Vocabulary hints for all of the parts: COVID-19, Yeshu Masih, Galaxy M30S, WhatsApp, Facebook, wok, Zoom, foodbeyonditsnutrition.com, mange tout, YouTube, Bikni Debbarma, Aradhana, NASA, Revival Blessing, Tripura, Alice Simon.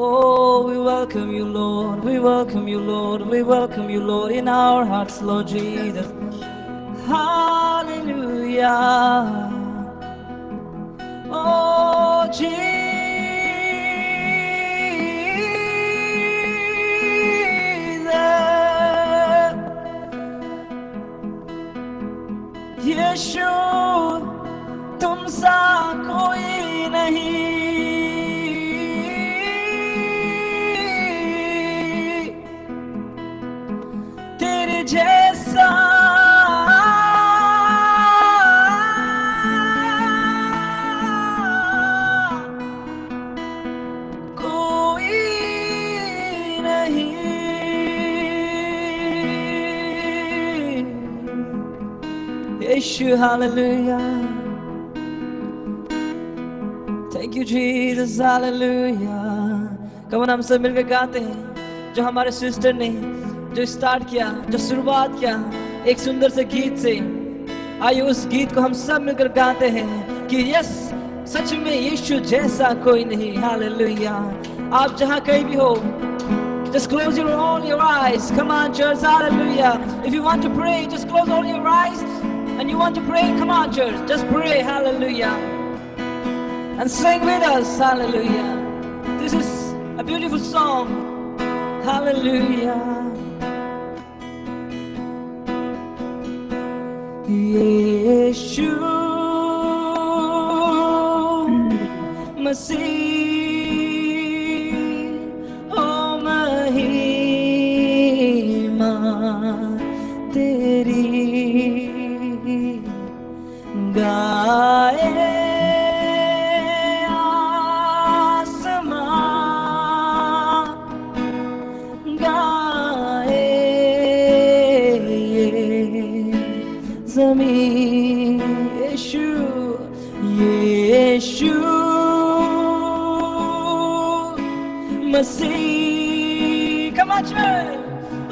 Oh, we welcome you, Lord. We welcome you, Lord. We welcome you, Lord, in our hearts, Lord Jesus. Hallelujah. Oh, Jesus, यीशु तुम सा कोई नहीं. Hallelujah. Thank you, Jesus. Hallelujah. Come on, हम सब मिलकर गाते हैं. जो हमारे सिस्टर ने जो स्टार्ट किया, जो शुरुआत किया एक सुंदर से गीत से, आइए उस गीत को हम सब मिलकर गाते हैं कि यस, सच में यीशु जैसा कोई नहीं. हालेलुया. आप जहाँ कहीं भी हो, just close your eyes. Come on, church. Hallelujah. If you want to pray, just close all your eyes. And you want to pray? Come on, church. Just pray. Hallelujah. And sing with us. Hallelujah. This is a beautiful song. Hallelujah. Yeshu Masih, oh Mahima Teri. गाए आसमां गाए ज़मीन. यीशु यीशु मसीह. Come on, church.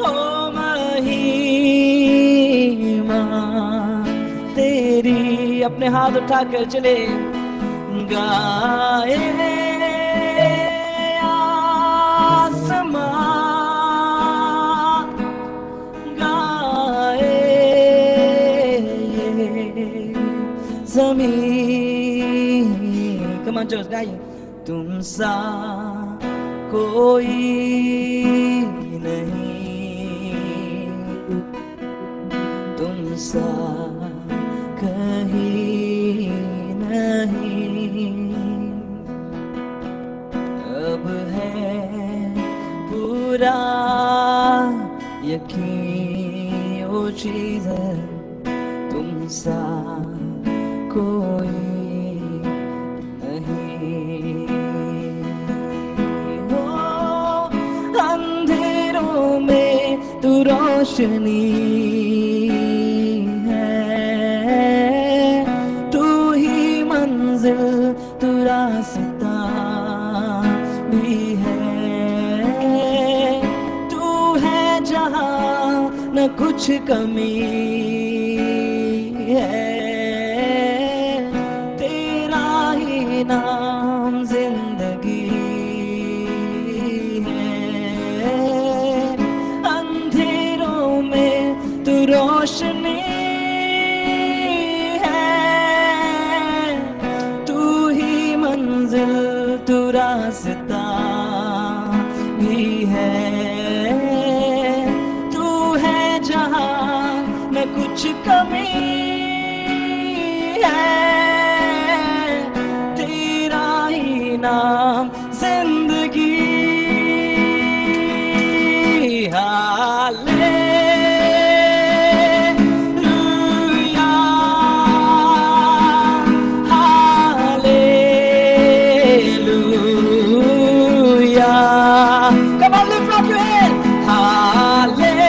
ओ महिमा तेरी. अपने हाथ उठाकर चले. गाए आसमां गाए ज़मीन. कम ऑन जोश गाइए. तुम सा कोई नहीं, तुम सा कहीं नहीं, अब है पूरा यकीन. ओ चीज़र तुम सा कोई नहीं. ओ अंधेरों में तू रोशनी रास्ता भी है. तू है जहाँ न कुछ कमी है. तेरा ही नाम जिंदगी है. अंधेरों में तू रोशनी रास्ता भी है. तू है जहाँ न कुछ कमी है. तेरा ही नाम जिंदगी. हाले Hallelujah.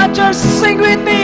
much, just sing with me.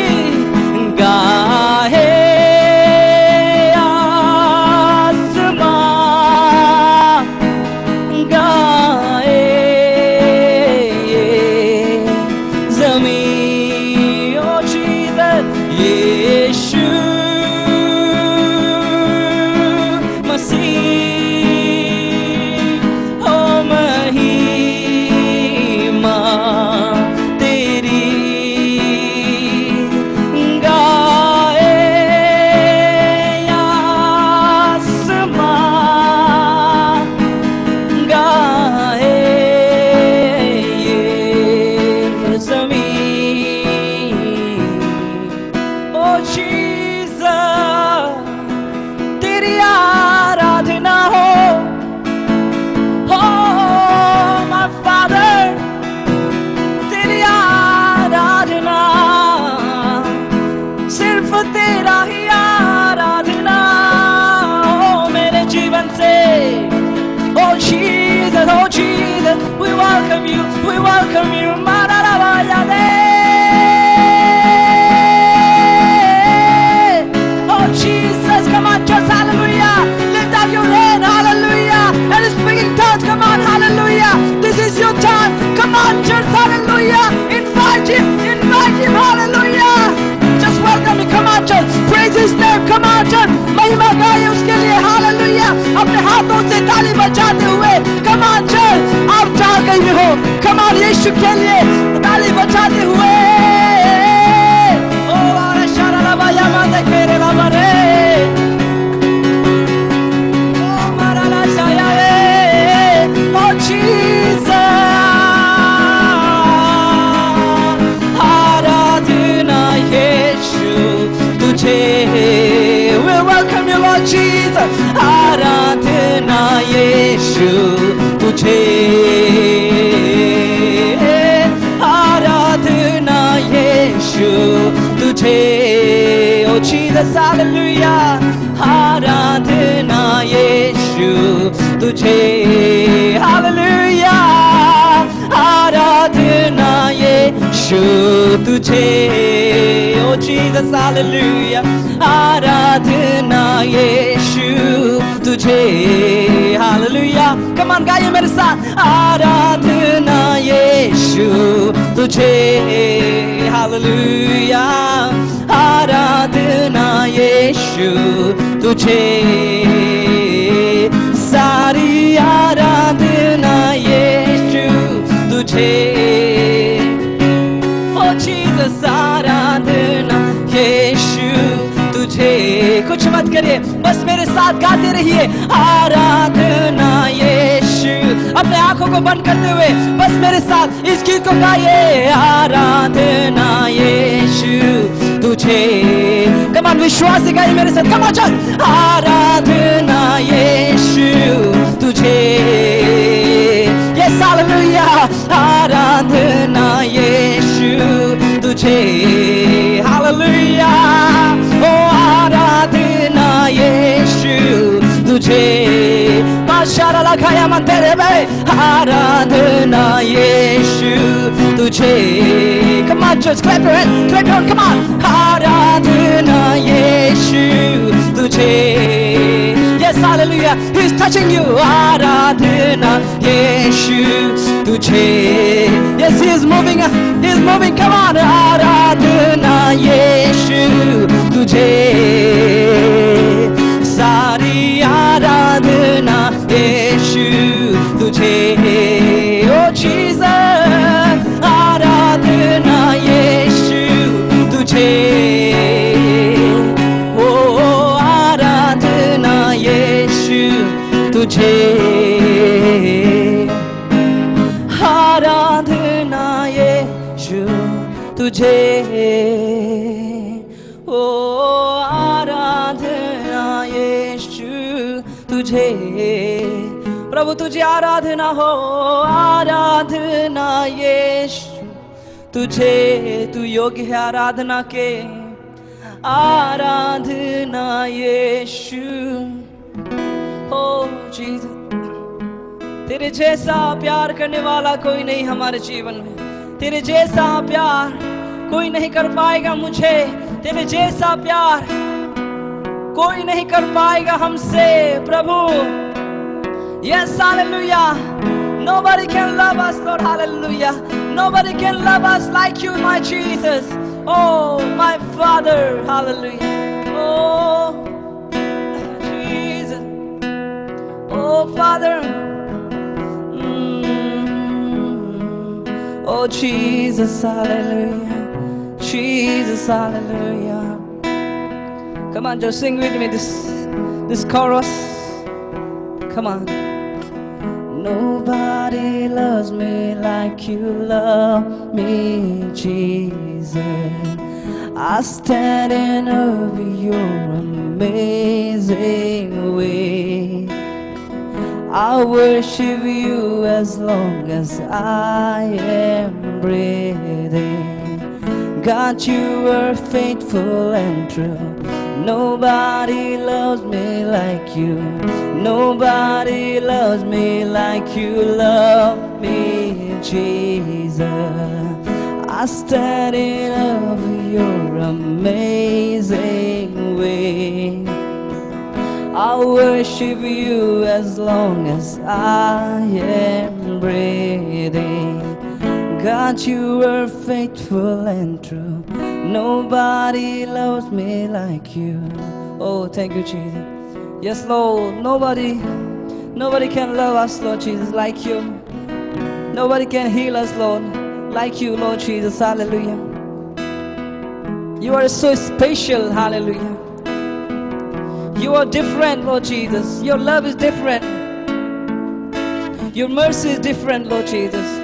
Hallelujah, Aradhana Yeshu Tujhe, Hallelujah. Come on, gaiye mere saath. Aradhana Yeshu Tujhe, Hallelujah. Aradhana Yeshu Tujhe, Sari Aradhana Yeshu Tujhe. Oh Jesus, Aradhana. कुछ मत करिए बस मेरे साथ गाते रहिए आराधना यीशु अपने आंखों को बंद करते हुए बस मेरे साथ इस गीत को गाइए आराधना यीशु तुझे कमान विश्वास से गाइए मेरे साथ कमान चल आराधना यीशु तुझे ये हालेलुया आराधना यीशु तुझे hallelujah Tujhe, Mashara la khaya mantere be. Aradhana Yeshu, Tujhe. Come on, just clap your hand, come on. Aradhana Yeshu, Tujhe. Yes, hallelujah, He's touching you. Aradhana Yeshu, Tujhe. Yes, He's moving. Come on, Aradhana Yeshu, Tujhe. Sari aradhana Yeshu tujhe, oh Jesus, aradhana Yeshu tujhe, oh aradhana Yeshu tujhe, aradhana Yeshu tujhe. प्रभु तुझे आराधना हो आराधना यीशु तुझे तू योग्य है आराधना के आराधना यीशु ओ Jesus तेरे जैसा प्यार करने वाला कोई नहीं हमारे जीवन में तेरे जैसा प्यार कोई नहीं कर पाएगा मुझे तेरे जैसा प्यार, कोई नहीं कर पाएगा हमसे प्रभु। Yes, hallelujah. Nobody can love us, Lord, hallelujah. Nobody can love us like you, my Jesus. Oh, my Father, hallelujah. Oh, Jesus. Oh, Father. Oh, Jesus, hallelujah. Jesus, hallelujah. Come on, just sing with me this chorus. Come on. Nobody loves me like you love me, Jesus. I stand in awe of your amazing way. I worship you as long as I am breathing. God, you are faithful and true. Nobody loves me like you. Nobody loves me like you love me, Jesus. I stand in awe of your amazing way. I worship you as long as I am breathing. God, you are faithful and true. Nobody loves me like you. Oh, thank you, Jesus. Yes, Lord, nobody can love us, Lord Jesus, like you. Nobody can heal us, Lord, like you, Lord Jesus. Hallelujah. You are so special, hallelujah. You are different, Lord Jesus. Your love is different. Your mercy is different, Lord Jesus.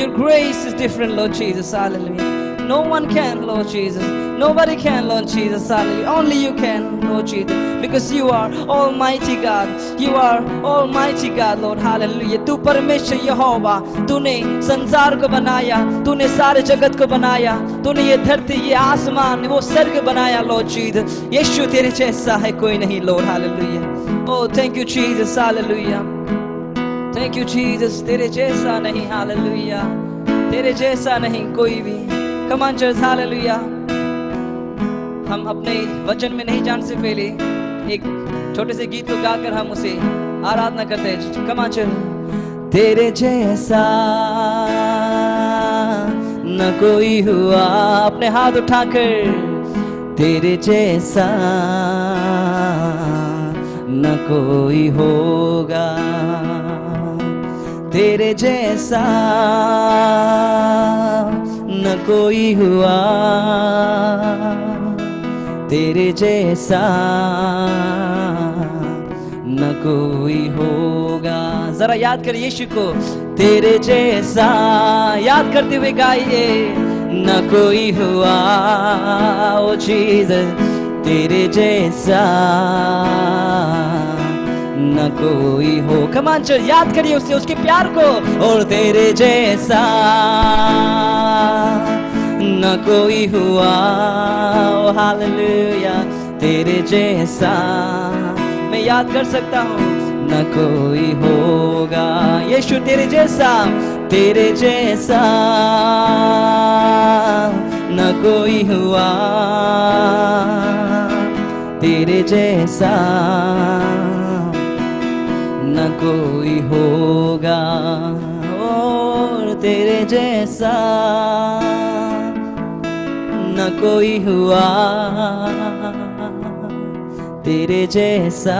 Your grace is different, Lord Jesus. Hallelujah. No one can, Lord Jesus. Nobody can, Lord Jesus. Hallelujah. Only you can, Lord Jesus. Because you are Almighty God. You are Almighty God, Lord. Hallelujah. Tu Parmeshwar Yehovah. Tune संसार को बनाया. तूने सारे जगत को बनाया. तूने ये धरती, ये आसमान, वो स्वर्ग बनाया, Lord Jesus. यीशु तेरे जैसा है कोई नहीं, Lord. Hallelujah. Oh, thank you, Jesus. Hallelujah. Thank you, Jesus. तेरे जैसा नहीं, Hallelujah. तेरे जैसा नहीं कोई भी. Come on, church, hallelujah. हम अपने वचन में नहीं जाने से पहले एक छोटे से गीत को गाकर हम उसे आराधना करते हैं. Come on, church. तेरे जैसा न कोई हुआ, अपने हाथ उठाकर. तेरे जैसा न कोई होगा, तेरे जैसा न कोई हुआ, तेरे जैसा न कोई होगा. जरा याद कर यीशु को. तेरे जैसा याद करते हुए गाइए. न कोई हुआ, ओ जीसस, तेरे जैसा न कोई हो. कमान चल, याद करिए उसे, उसके प्यार को. और तेरे जैसा न कोई हुआ, ओ हालेलुया, तेरे जैसा मैं याद कर सकता हूँ, न कोई होगा. यीशु तेरे जैसा, तेरे जैसा न कोई हुआ, तेरे जैसा न कोई होगा. और तेरे जैसा न कोई हुआ, तेरे जैसा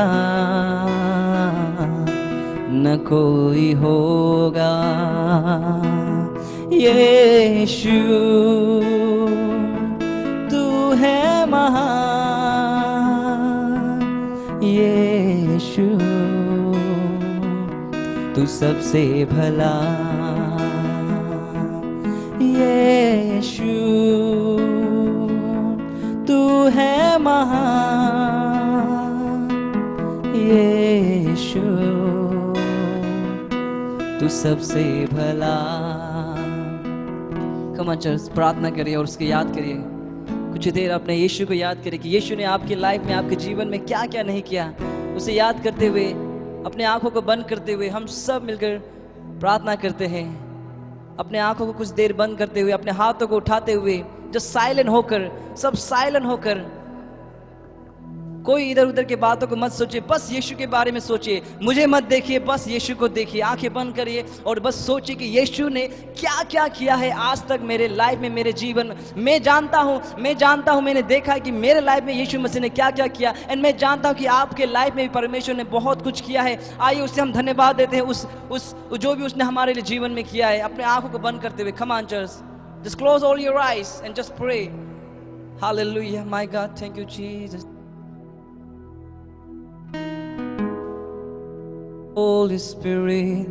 न कोई होगा. यीशु तू है महान, यीशु तू सबसे भला, यीशु तू है महान, यीशु तू सबसे भला. कम चर्च, प्रार्थना करिए और उसको याद करिए. कुछ देर अपने यीशु को याद करिए कि यीशु ने आपकी लाइफ में, आपके जीवन में क्या क्या नहीं किया. उसे याद करते हुए, अपने आंखों को बंद करते हुए हम सब मिलकर प्रार्थना करते हैं. अपने आंखों को कुछ देर बंद करते हुए, अपने हाथों को उठाते हुए, जो साइलेंट होकर, सब साइलेंट होकर, कोई इधर उधर के बातों को मत सोचे, बस यीशु के बारे में सोचिए। मुझे मत देखिए, बस यीशु को देखिए। आंखें बंद करिए और बस सोचिए कि यीशु ने क्या क्या किया है आज तक मेरे लाइफ में, मेरे जीवन। मैं जानता हूँ, मैं जानता हूँ, मैंने देखा है कि मेरे लाइफ में यीशु मसीह ने क्या क्या किया। एंड मैं जानता हूँ कि आपके लाइफ में भी परमेश्वर ने बहुत कुछ किया है। आइए उसे हम धन्यवाद देते हैं, उस जो भी उसने हमारे लिए जीवन में किया है। अपने आंखों को बंद करते हुए, come on church, just close all your eyes and just pray. Hallelujah, my God, thank you Jesus. Holy Spirit,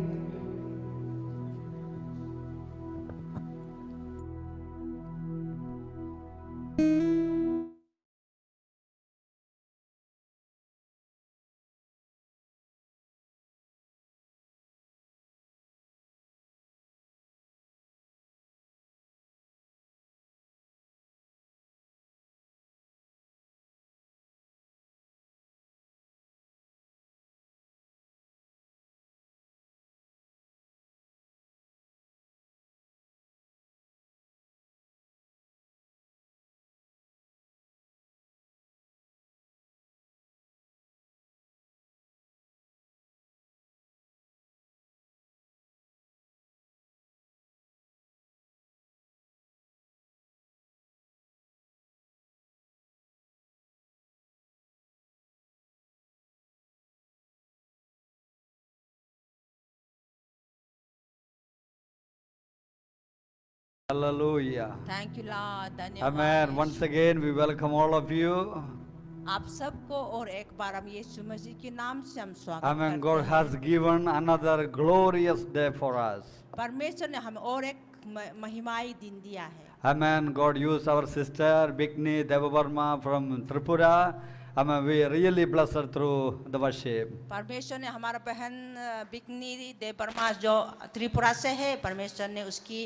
hallelujah, thank you Lord, धन्यवाद। Amen. Once again we welcome all of you, आप सबको और एक बार हम यीशु मसीह के नाम से हम स्वागत करते हैं। Amen. God has given another glorious day for us, परमेश्वर ने हमें और एक महिमाई दिन दिया है। Amen. God used our sister Bikni Debbarma from Tripura. Amen. We really blessed her through the worship. परमेश्वर ने हमारा बहन बिकनी देबर्मा जो त्रिपुरा से है, परमेश्वर ने उसकी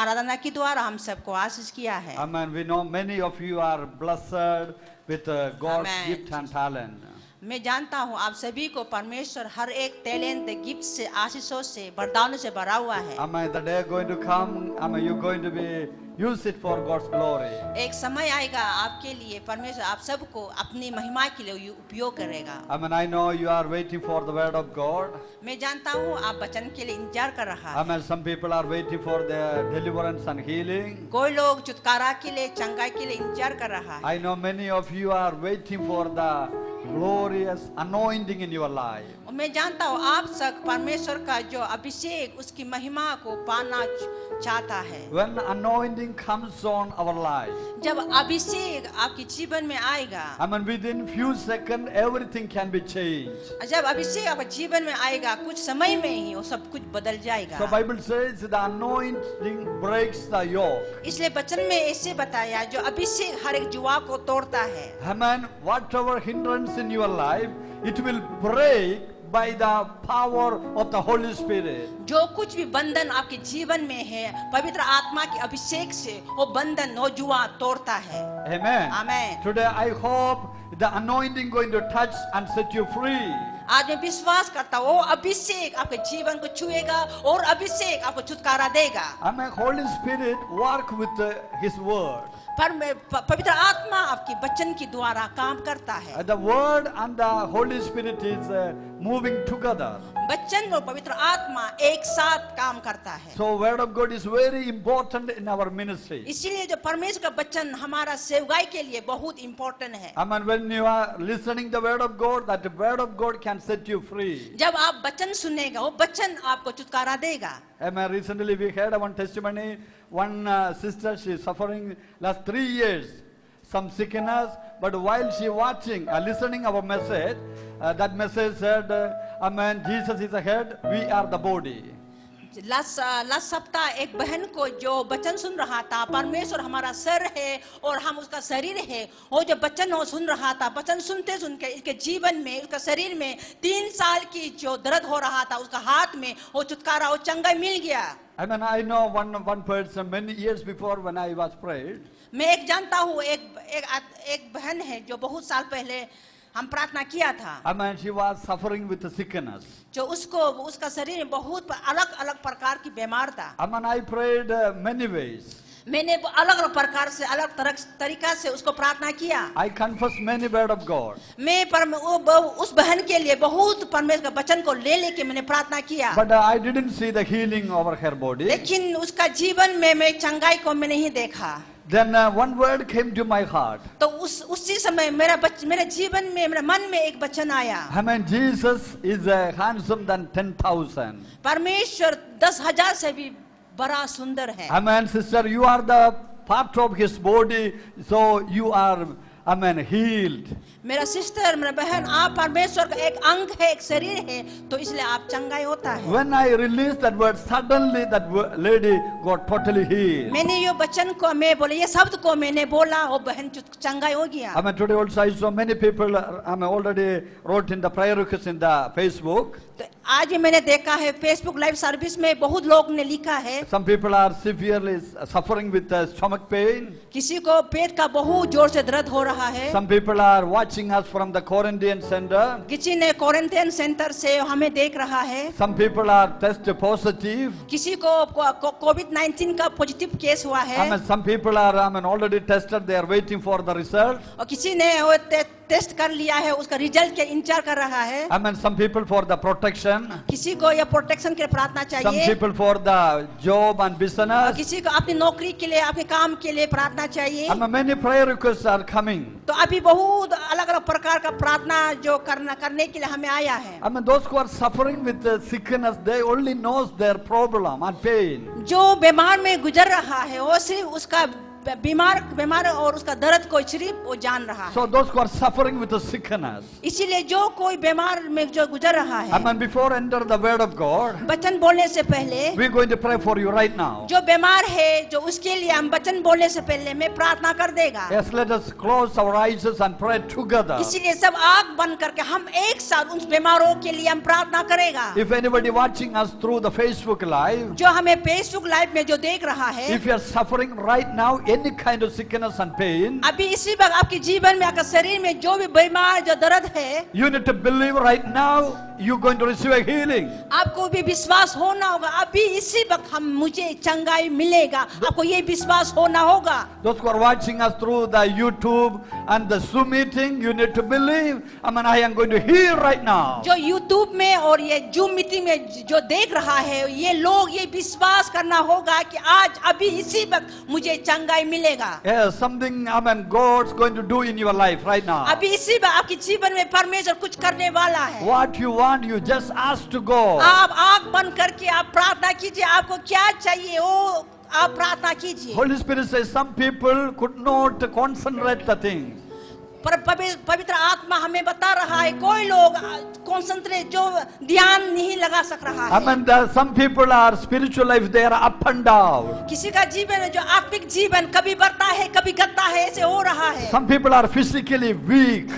आराधना के द्वारा हम सबको आशीष किया है। Amen. We know many of you are blessed with God's gift and talent. मैं जानता हूँ आप सभी को परमेश्वर हर एक टैलेंट, गिफ्ट से, आशीषों से, वरदानों से भरा हुआ है। Amen. The day going to come. Amen. You going to be use it for God's glory. एक समय आएगा आपके लिए परमेश्वर आप सबको अपनी महिमा के लिए उपयोग करेगा। Amen. I know you are waiting for the word of God. मैं जानता हूँ आप वचन के लिए इंतजार कर रहा है। Amen. Some people are waiting for the deliverance and healing. कोई लोग छुटकारा के लिए, चंगाई के लिए इंतजार कर रहा है। I know many of you are waiting for the glorious anointing in your life. मैं जानता हूँ आप सब परमेश्वर का जो अभिषेक, उसकी महिमा को पाना चाहता है। When anointing comes on our life, जब अभिषेक आपके जीवन में आएगा, I mean within few seconds everything can be changed. जब अभिषेक आपके जीवन में आएगा, कुछ समय में ही वो सब कुछ बदल जाएगा। So Bible says the anointing breaks the yoke. इसलिए वचन में ऐसे बताया, जो अभिषेक हर एक जुआ को तोड़ता है। Amen. Whatever hindrance in your life, it will break by the power of the Holy Spirit. जो कुछ भी बंधन आपके जीवन में है, पवित्र आत्मा के अभिषेक से वो बंधन, वो जुआ तोड़ता है। Amen. Amen. Today I hope the anointing going to touch and set you free. आज मैं विश्वास करता हूँ अभिषेक आपके जीवन को छुएगा और अभिषेक आपको छुटकारा देगा। Amen. Holy Spirit work with His word. पर पवित्र आत्मा आपके वचन के द्वारा काम करता है। The word and the Holy Spirit is moving together. वचन और पवित्र आत्मा एक साथ काम करता है। So word of God is very important in our ministry. इसीलिए जो परमेश्वर का वचन हमारा सेवकाई के लिए बहुत इम्पोर्टेंट है। Amen. When you are listening the word of God, that word of God can set you free. जब आप वचन सुनेगा, वो वचन आपको छुटकारा देगा। Amen. Recently we had one testimony. One sister, she is suffering last 3 years some sickness, but while she watching listening our message, that message said, Amen, Jesus is the head, we are the body. Last सप्ताह एक बहन को जो वचन सुन रहा था, परमेश्वर हमारा सर है और हम उसका शरीर है, वो जो वचन वो सुन रहा था, वचन सुनते सुनते इसके जीवन में, उसका शरीर में 3 साल की जो दर्द हो रहा था, उसका हाथ में वो छुटकारा, वो चंगाई मिल गया। Amen. I know one person many years before when I was prayed. मैं एक जानता हूँ एक बहन है जो बहुत साल पहले हम प्रार्थना किया था. And she was suffering with sickness. जो उसको उसका शरीर बहुत अलग-अलग प्रकार की बीमार था. And I prayed many ways. मैंने अलग-अलग प्रकार से अलग तरीका से उसको प्रार्थना किया. I confessed many word of God. मैं उस बहन के लिए बहुत परमेश्वर का वचन को ले लेके मैंने प्रार्थना किया. But I didn't see the healing over her body. लेकिन उसका जीवन में मैं चंगाई को मैं नहीं देखा. Then one word came to my heart. तो उसी समय मेरा जीवन में मेरा मन में एक वचन आया. I mean Jesus is handsome than 10,000. परमेश्वर 10,000 से भी बड़ा सुंदर है. I mean sister, you are the part of His body, so you are I mean healed. मेरा सिस्टर मेरा बहन आप परमेश्वर का एक अंग है एक शरीर है तो इसलिए आप चंगाई होता है. When I released that word, suddenly that lady got totally healed. मैंने ये वचन को मैं बोले ये शब्द को मैंने बोला वो बहन चंगाई हो गया. I mean today also I saw many people I mean already wrote in the prayer request in the Facebook. तो आज भी मैंने देखा है Facebook live service में बहुत लोग ने लिखा है. Some people are severely suffering with stomach pain. किसी को पेट का बहुत जोर से दर्द हो रहा. Some people are watching us from the quarantine center. किसी ने quarantine center से हमें देख रहा है. Some people are test positive. किसी को COVID-19 का positive case हुआ है. Some people are already tested. They are waiting for the result. और किसी ने वो टेस्ट कर लिया है उसका रिजल्ट के इंतजार कर रहा है. I mean some people for the protection. किसी को ये प्रोटेक्शन के लिए प्रार्थना चाहिए. Some people for the job and business. किसी को अपनी नौकरी के लिए अपने काम के लिए प्रार्थना चाहिए. I mean many prayer requests are coming. तो अभी बहुत अलग-अलग प्रकार का प्रार्थना जो करने के लिए हमें आया है. I mean those who are suffering with sickness, they only knows their problem and pain. जो बीमार में गुजर रहा है वो सिर्फ उसका बीमार और उसका दर्द को सिर्फ वो जान रहा है. So those who are suffering with the sickness. इसीलिए जो कोई बीमार में जो गुजर रहा है. And before enter the word of God. वचन बोलने से पहले. We are going to pray for you right now. जो बीमार है जो उसके लिए हम वचन बोलने से पहले मैं प्रार्थना कर देगा. Yes, let us close our eyes and pray together. इसीलिए सब आँख बंद करके हम एक साथ उन बीमारों के लिए हम प्रार्थना करेगा. If anybody watching us through the Facebook live. जो हमें Facebook live में जो देख रहा है. If you are suffering right now any kind of sickness and pain, अभी इसी वक्त आपके जीवन में आपके शरीर में जो भी बीमार जो दर्द है, you need to believe right now you're going to receive a healing. आपको भी विश्वास होना होगा अभी इसी वक्त हम मुझे चंगाई मिलेगा आपको ये विश्वास होना होगा. Those who are watching us through the YouTube and the Zoom meeting, you need to believe. I am going to heal right now. जो YouTube में और ये Zoom meeting में जो देख रहा है ये लोग ये विश्वास करना होगा कि आज अभी इसी वक्त मुझे चंगाई मिलेगा. Yes, something God's going to do in your life right now. अभी इसी बार आपके जीवन में परमेश्वर कुछ करने वाला है. What you want, you just ask to God. आप आँख बंद करके आप प्रार्थना कीजिए आपको क्या चाहिए वो आप प्रार्थना कीजिए. Holy Spirit says some people could not concentrate the things. पर पवित्र आत्मा हमें बता रहा है कोई लोग कंसंट्रेट जो ध्यान नहीं लगा सक रहा है. I mean there some people are spiritual life, they are up and down. किसी का जीवन है जो आत्मिक जीवन कभी बढ़ता है कभी घटता है ऐसे हो रहा है. Some people are physically weak.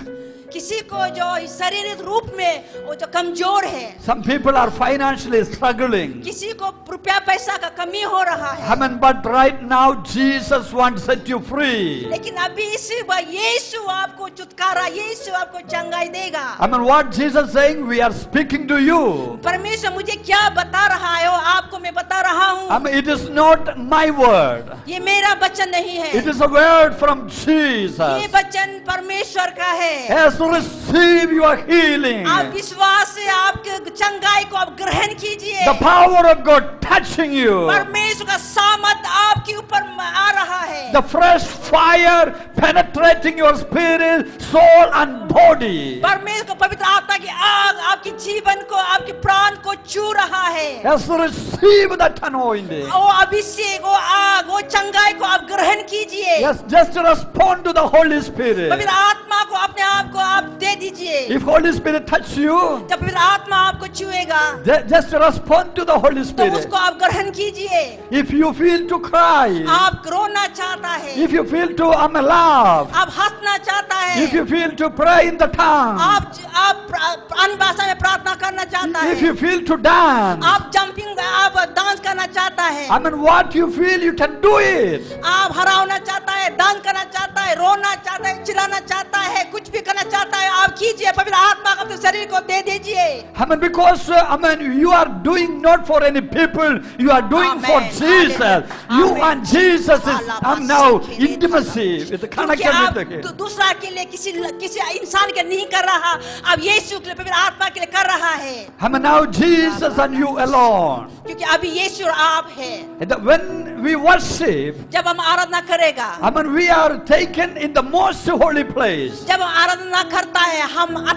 किसी को जो शारीरिक रूप में वो जो कमजोर है. Some people are financially struggling. किसी को रुपया पैसा का कमी हो रहा है. Amen. But right now Jesus wants to set you free. लेकिन अभी इसी बार यीशु आपको छुटकारा यीशु आपको चंगाई देगा. Amen. What Jesus saying, we are speaking to you. परमेश्वर मुझे क्या बता रहा है वो आपको मैं बता रहा हूँ. Amen. It is not my word. ये मेरा वचन नहीं है. It is a word from Jesus. ये वचन परमेश्वर का है. Yes. To receive your healing. आप विश्वास से आपके चंगाई को आप ग्रहण कीजिए. The power of God touching you. परमेश्वर का सामर्थ आपके ऊपर आ रहा है. The fresh fire penetrating your spirit, soul and body. परमेश्वर का पवित्र आत्मा की आग आपके जीवन को आपके प्राण को छू रहा है. Yes, to receive that anointing. वो अभिषेक वो आग वो चंगाई को आप ग्रहण कीजिए. Yes, just respond to the Holy Spirit. पवित्र आत्मा को अपने आप को आप दे दीजिए. If Holy Spirit touch you, जब फिर आत्मा आपको छुएगा, just respond to the Holy Spirit. तो उसको आप ग्रहण कीजिए. If you feel to cry, आप रोना चाहता है. If you feel to laugh, आप हंसना चाहता है. If you feel to pray in the tongue, आप अनबासा में प्रार्थना करना चाहता है. If you feel to dance, आप jumping आप डांस करना चाहता है. I mean what you feel you can do it. आप हराना चाहता है डांस करना चाहता है रोना चाहता है चिल्लाना चाहता है कुछ भी करना चाहता है आप कीजिए पवित्र आत्मा अपने शरीर को दे दीजिए। Amen. Because amen, you are doing not for any people, you are doing amen. For Jesus. Amen. You and Jesus is now intimacy with the connection with the. दूसरा के लिए किसी किसी इंसान के नहीं कर रहा, अब यीशु के लिए पवित्र आत्मा के लिए कर रहा है। Amen. Now Jesus and you alone. क्योंकि अभी यीशु और आप हैं। When we worship, जब हम आराधना करेगा, amen, we are taken in the most holy place. जब हम आराधना करता है, हम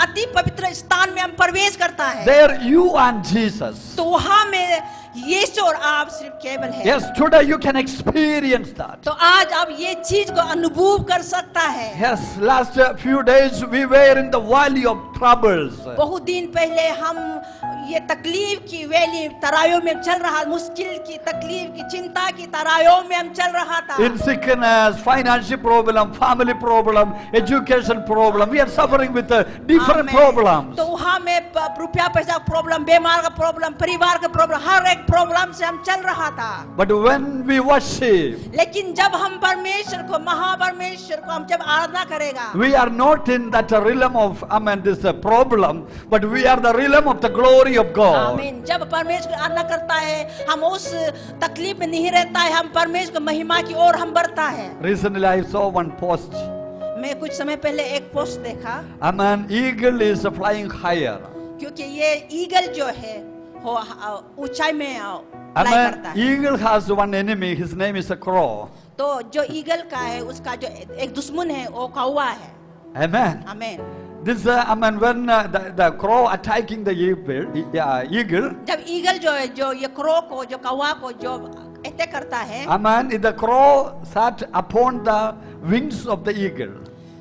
अति पवित्र स्थान में हम प्रवेश करता है। There you and Jesus. तो वहाँ में यीशु और आप सिर्फ केवल है। Yes, today you can experience that. तो आज आप ये चीज को अनुभव कर सकता है। Yes, last few days we were in the valley of troubles. बहुत दिन पहले हम ये तकलीफ की वैली तराइयों में चल रहा, मुश्किल की तकलीफ की चिंता की तराइयों में हम चल रहा था। In sickness, financial problem, family problem, education problem, we are suffering with different problems. तो हमें रुपया पैसा प्रॉब्लम, बीमार का प्रॉब्लम, परिवार का प्रॉब्लम, हर एक प्रॉब्लम से हम चल रहा था। But when we worship, लेकिन जब हम परमेश्वर को महापरमेश्वर को हम जब आराधना करेगा, we are not in that realm of amen this problem, but we are the realm of the glory of God. Amen. जब परमेश्वर आराधना करता है, हम उस तकलीफ में नहीं रहता है, हम परमेश्वर की महिमा की ओर हम बढ़ता है। Recently I saw one post. मैं कुछ समय पहले एक पोस्ट देखा। Amen. Eagle is flying higher. क्योंकि ये ईगल जो है वो ऊंचाई में फ्लाई करता है। Eagle has one enemy. His name is a crow. तो जो ईगल का है उसका जो एक दुश्मन है वो कौवा है। Amen. Amen. This amen when the crow attacking the eagle. जब ईगल जो ये क्रो को जो कौवा को जो अटैक करता है। Amen. The crow sat upon the wings of the eagle.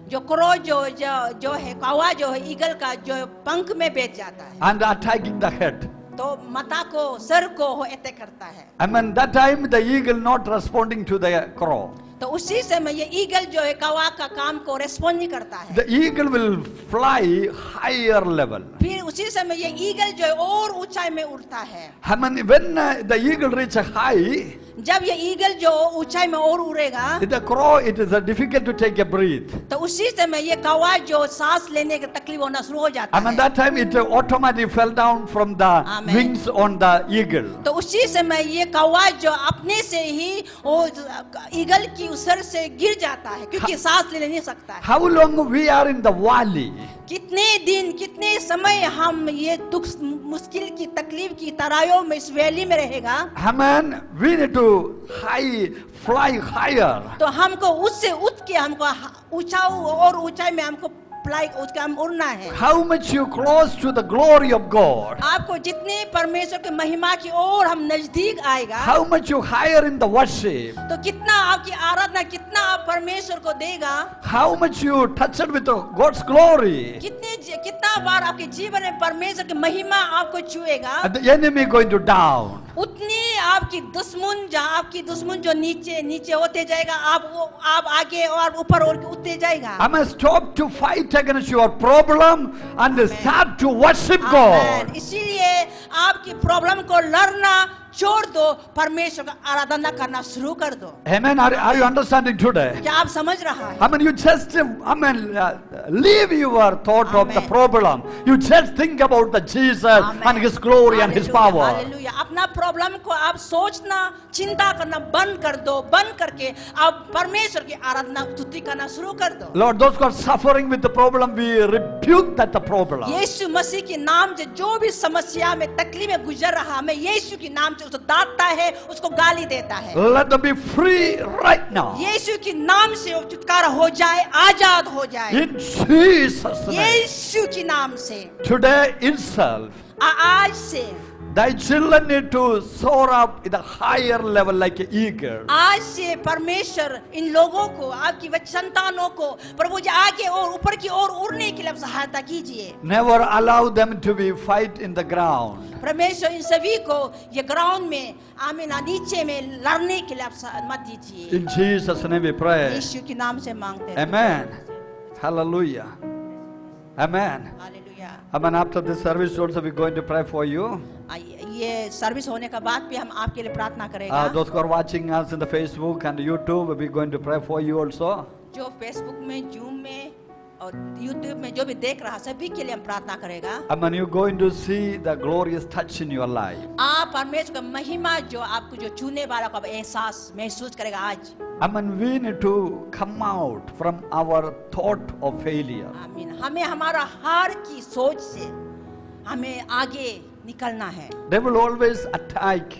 जो क्रो जो है कौवा जो है ईगल का जो पंख में बैठ जाता है। And attacking the head. तो माता को सर को हो अटैक करता है। Amen. That time the eagle not responding to the crow. तो उसी समय ये ईगल जो है कौवा का काम को रेस्पॉन्ड नहीं करता है। The eagle will fly higher level. फिर उसी समय ये ईगल जो है और ऊंचाई में उड़ता है। Amen. When the eagle reach high, जब ये ईगल जो ऊंचाई में और उड़ेगा, the crow it is difficult to take a breath. तो उसी समय ये कौवा जो सांस लेने की तकलीफ होना शुरू हो जाता है। Amen. That time it automatically fell down from the wings on the eagle. तो उसी समय ये कौवा जो अपने से ही वो ईगल की सर से गिर जाता है क्योंकि सांस ले नहीं सकता है। How long we are in the valley? कितने दिन कितने समय हम ये दुख मुश्किल की तकलीफ की तराइयों में इस वैली में रहेगा। Amen. We need to fly higher. तो हमको उससे उठ के हमको ऊंचाई और ऊंचाई में हमको like उसका हम उड़ना है। How much you close to the glory of God? आपको जितने परमेश्वर की महिमा की ओर हम नजदीक आएगा। How much you higher in the worship? तो कितना आपकी आराधना कितना आप परमेश्वर को देगा। How much you touched with God's glory? कितना बार आपके जीवन में परमेश्वर की महिमा आपको छुएगा। The enemy going to down. उतनी आपकी दुश्मन जो नीचे होते जाएगा आप आगे और ऊपर और उठते जाएगा। I must stop to fight against your problem and start to worship God. इसीलिए आपकी प्रॉब्लम को लड़ना छोड़ दो, परमेश्वर का आराधना करना शुरू कर दो। Amen. Are you understanding today? क्या आप समझ रहा है? Amen. You just amen leave your thought of the problem. You just think about the Jesus and His glory and His power. Hallelujah. अपना प्रॉब्लम को आप सोचना चिंता करना बंद कर दो, बंद करके आप परमेश्वर की आराधना स्तुति करना शुरू कर दो। Lord, those who are suffering with the problem, we rebuke that the problem. यीशु मसीह के नाम से जो भी समस्या में तकलीफ में गुजर रहा, मैं यीशु के नाम उसको डांटता है, उसको गाली देता है। Let them be free right now. यीशु के नाम से वो छुटकारा हो जाए, आजाद हो जाए। In Jesus' name. यीशु के नाम से। Today itself. आज से। Thy children need to soar up in a higher level like an eagle. आज से परमेश्वर इन लोगों को आपकी संतानों को प्रभु जी आगे और ऊपर की ओर उड़ने के लिए सहायता कीजिए। Never allow them to be fight in the ground. परमेश्वर इन सभी को ये ग्राउंड में आमीन नीचे में लड़ने के लिए आप मत दीजिए। In Jesus' name we pray. यीशु के नाम से मांगते हैं। Amen. Hallelujah. Amen. Amen. After this service also we going to pray for you. ये सर्विस होने के बाद भी हम आपके लिए प्रार्थना करेंगे। Those who are watching us in the Facebook and YouTube, we going to pray for you also. जो Facebook में Zoom में और YouTube में जो भी देख रहा सभी के लिए हम प्रार्थना करेगा। And then you going to see the glorious touch in your life. आप परमेश्वर का महिमा जो आपको जो छूने वाला का एहसास महसूस करेगा आज। And we need to come out from our thought of failure. आमीन। हमें हमारा हार की सोच से हमें आगे निकलना है। They will always attack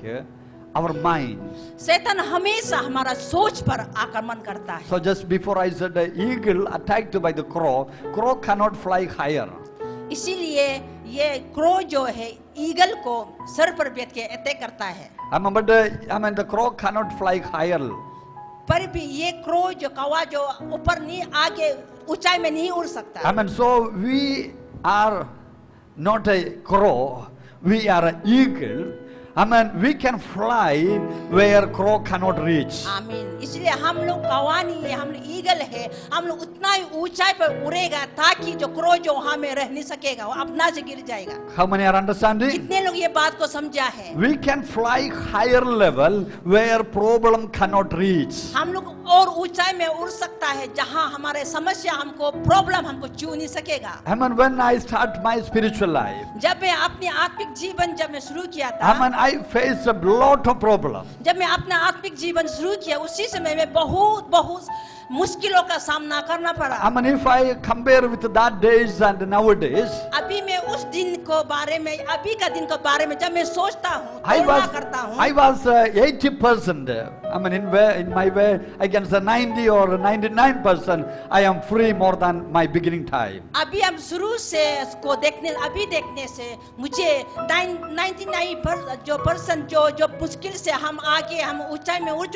our minds. Satan हमेशा हमारा सोच पर आक्रमण करता है. So just before I said the eagle attacked by the crow, crow cannot fly higher. इसीलिए ये crow जो है eagle को सर पर बैठ के attack करता है. I mean the crow cannot fly higher. पर भी ये crow जो कौवा जो ऊपर नहीं आगे ऊंचाई में नहीं उड़ सकता. I mean so we are not a crow, we are an eagle. Amen. We can fly where crow cannot reach. Amen. इसलिए हम लोग कवानी है, हम लोग eagle है, हम लोग उतना ही ऊंचाई पर उड़ेगा ताकि जो crow जो वहाँ में रह नहीं सकेगा, वो अपना से गिर जाएगा. How many are understanding? कितने लोग ये बात को समझा है? We can fly higher level where problem cannot reach. हम लोग और ऊंचाई में उड़ सकता है जहाँ हमारे समस्या हमको problem हमको छू नहीं सकेगा. Amen. When I start my spiritual life, जब मैं अपने आत्मिक जीवन जब मैं शुरू किया था, Amen. I faced a lot of problems. जब मैं अपना आत्मिक जीवन शुरू किया उसी समय में बहुत मुश्किलों का सामना करना पड़ा. I mean if I compare with that days and nowadays. अभी मैं उस दिन को बारे में अभी का दिन के बारे में जब मैं सोचता हूँ तुलना करता हूँ. I was 80%. I mean in my way I can say 90 or 99% I am free more than my beginning time. अभी हम शुरू से इसको देखने अभी देखने से मुझे 99% जो मुश्किल से हम आगे हम ऊंचाई में उड़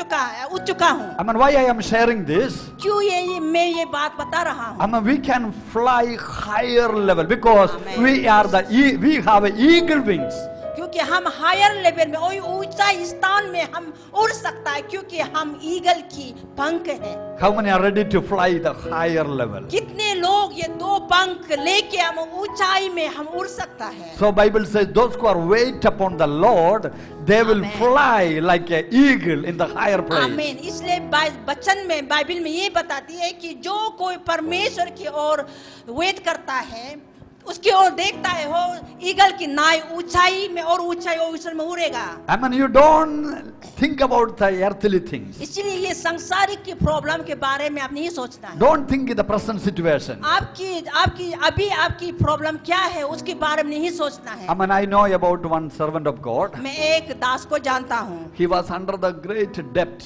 चुका हूँ. I mean why I am sharing this? क्यों ये मैं ये बात बता रहा हूँ? I mean we can fly higher level because we have eagle wings. क्योंकि हम हायर लेवल में और ऊंचाई स्थान में हम उड़ सकता है क्योंकि हम ईगल की पंख हैं. How many are ready to fly the higher level? कितने लोग ये दो पंख लेके हम ऊंचाई में हम उड़ सकता है. So Bible says those who are wait upon the Lord, they will fly like an eagle in the higher place. Amen. इसलिए वचन में बाइबल में ये बताती है कि जो कोई परमेश्वर की ओर वेट करता है उसकी ओर देखता है हो ईगल की नाई ऊंचाई में और ऊंचाई में उड़ेगा. I mean you don't think about the earthly things. इसलिए ये संसारिक की प्रॉब्लम के बारे में आप नहीं सोचना है. Don't think in the present situation. आपकी अभी आपकी प्रॉब्लम क्या है उसके बारे में नहीं सोचना है. I mean I know about one servant of God. मैं एक दास को जानता हूँ. He was under the great debt.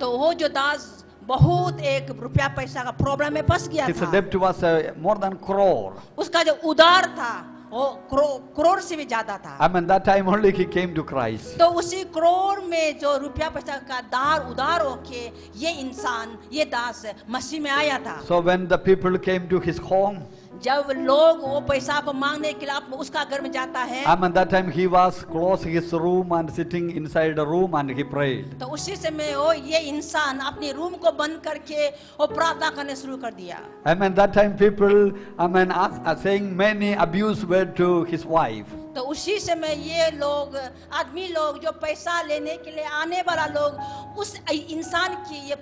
तो वो जो दास बहुत एक रुपया पैसा का प्रॉब्लम में फंस गया था. Debt was more than crore. उसका जो उधार था वो करोड़ से भी ज्यादा था. I mean that time only he came to Christ. तो उसी करोड़ में जो रुपया पैसा का दार उधार होके ये इंसान ये दास मसीह में आया था. So when the people came to his home. जब लोग वो पैसा को मांगने के लिए उसका घर में जाता है. I mean that time he was closing his room and sitting inside the room and he prayed. तो उसी समय वो ये इंसान अपने रूम को बंद करके वो प्रार्थना करने शुरू कर दिया. I mean that time people are saying many abuse word to his wife. तो उसी समय ये लोग आदमी लोग जो पैसा लेने के लिए आने वाला लोग उस इंसान की ये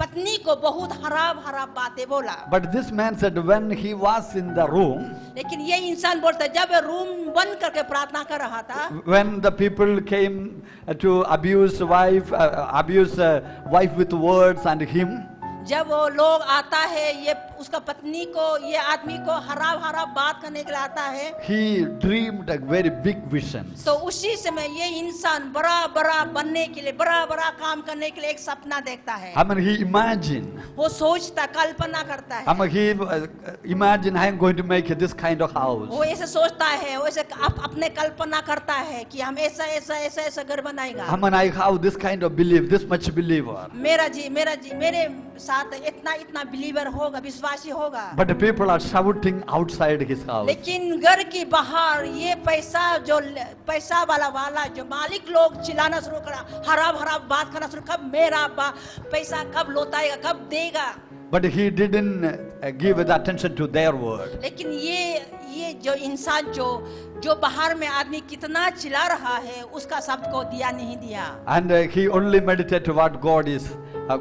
पत्नी को बहुत हराब बातें बोला. But this man said when he was in the room. लेकिन ये इंसान बोलता जब रूम बंद करके प्रार्थना कर रहा था. When the people came to abuse wife with words and him. जब वो लोग आता है ये उसका पत्नी को ये आदमी को हराब बात करने के लिए आता है. He dreamed a very big vision. तो उसी समय ये इंसान बड़ा बनने के लिए बड़ा काम करने के लिए एक सपना देखता है. I mean he imagine. वो सोचता कल्पना करता है. I mean he imagine I am going to make this kind of house. वो ऐसे सोचता है वो ऐसे अपने कल्पना करता है कि हम ऐसा घर बनाएगा. I mean I have this kind of belief, this much believer. मेरा जी मेरे साथ इतना बिलीवर होगा विश्वासी होगा. But the people are shouting outside his house. लेकिन घर के बाहर ये पैसा वाला जो मालिक लोग चिल्लाना शुरू करा हराब बात करना शुरू कब मेरा पैसा कब लौटाएगा कब देगा. But he didn't give the attention to their word. लेकिन लिए जो इंसान जो बाहर में आदमी कितना चिल्ला रहा है उसका शब्द को दिया नहीं दिया. And he only meditated what God is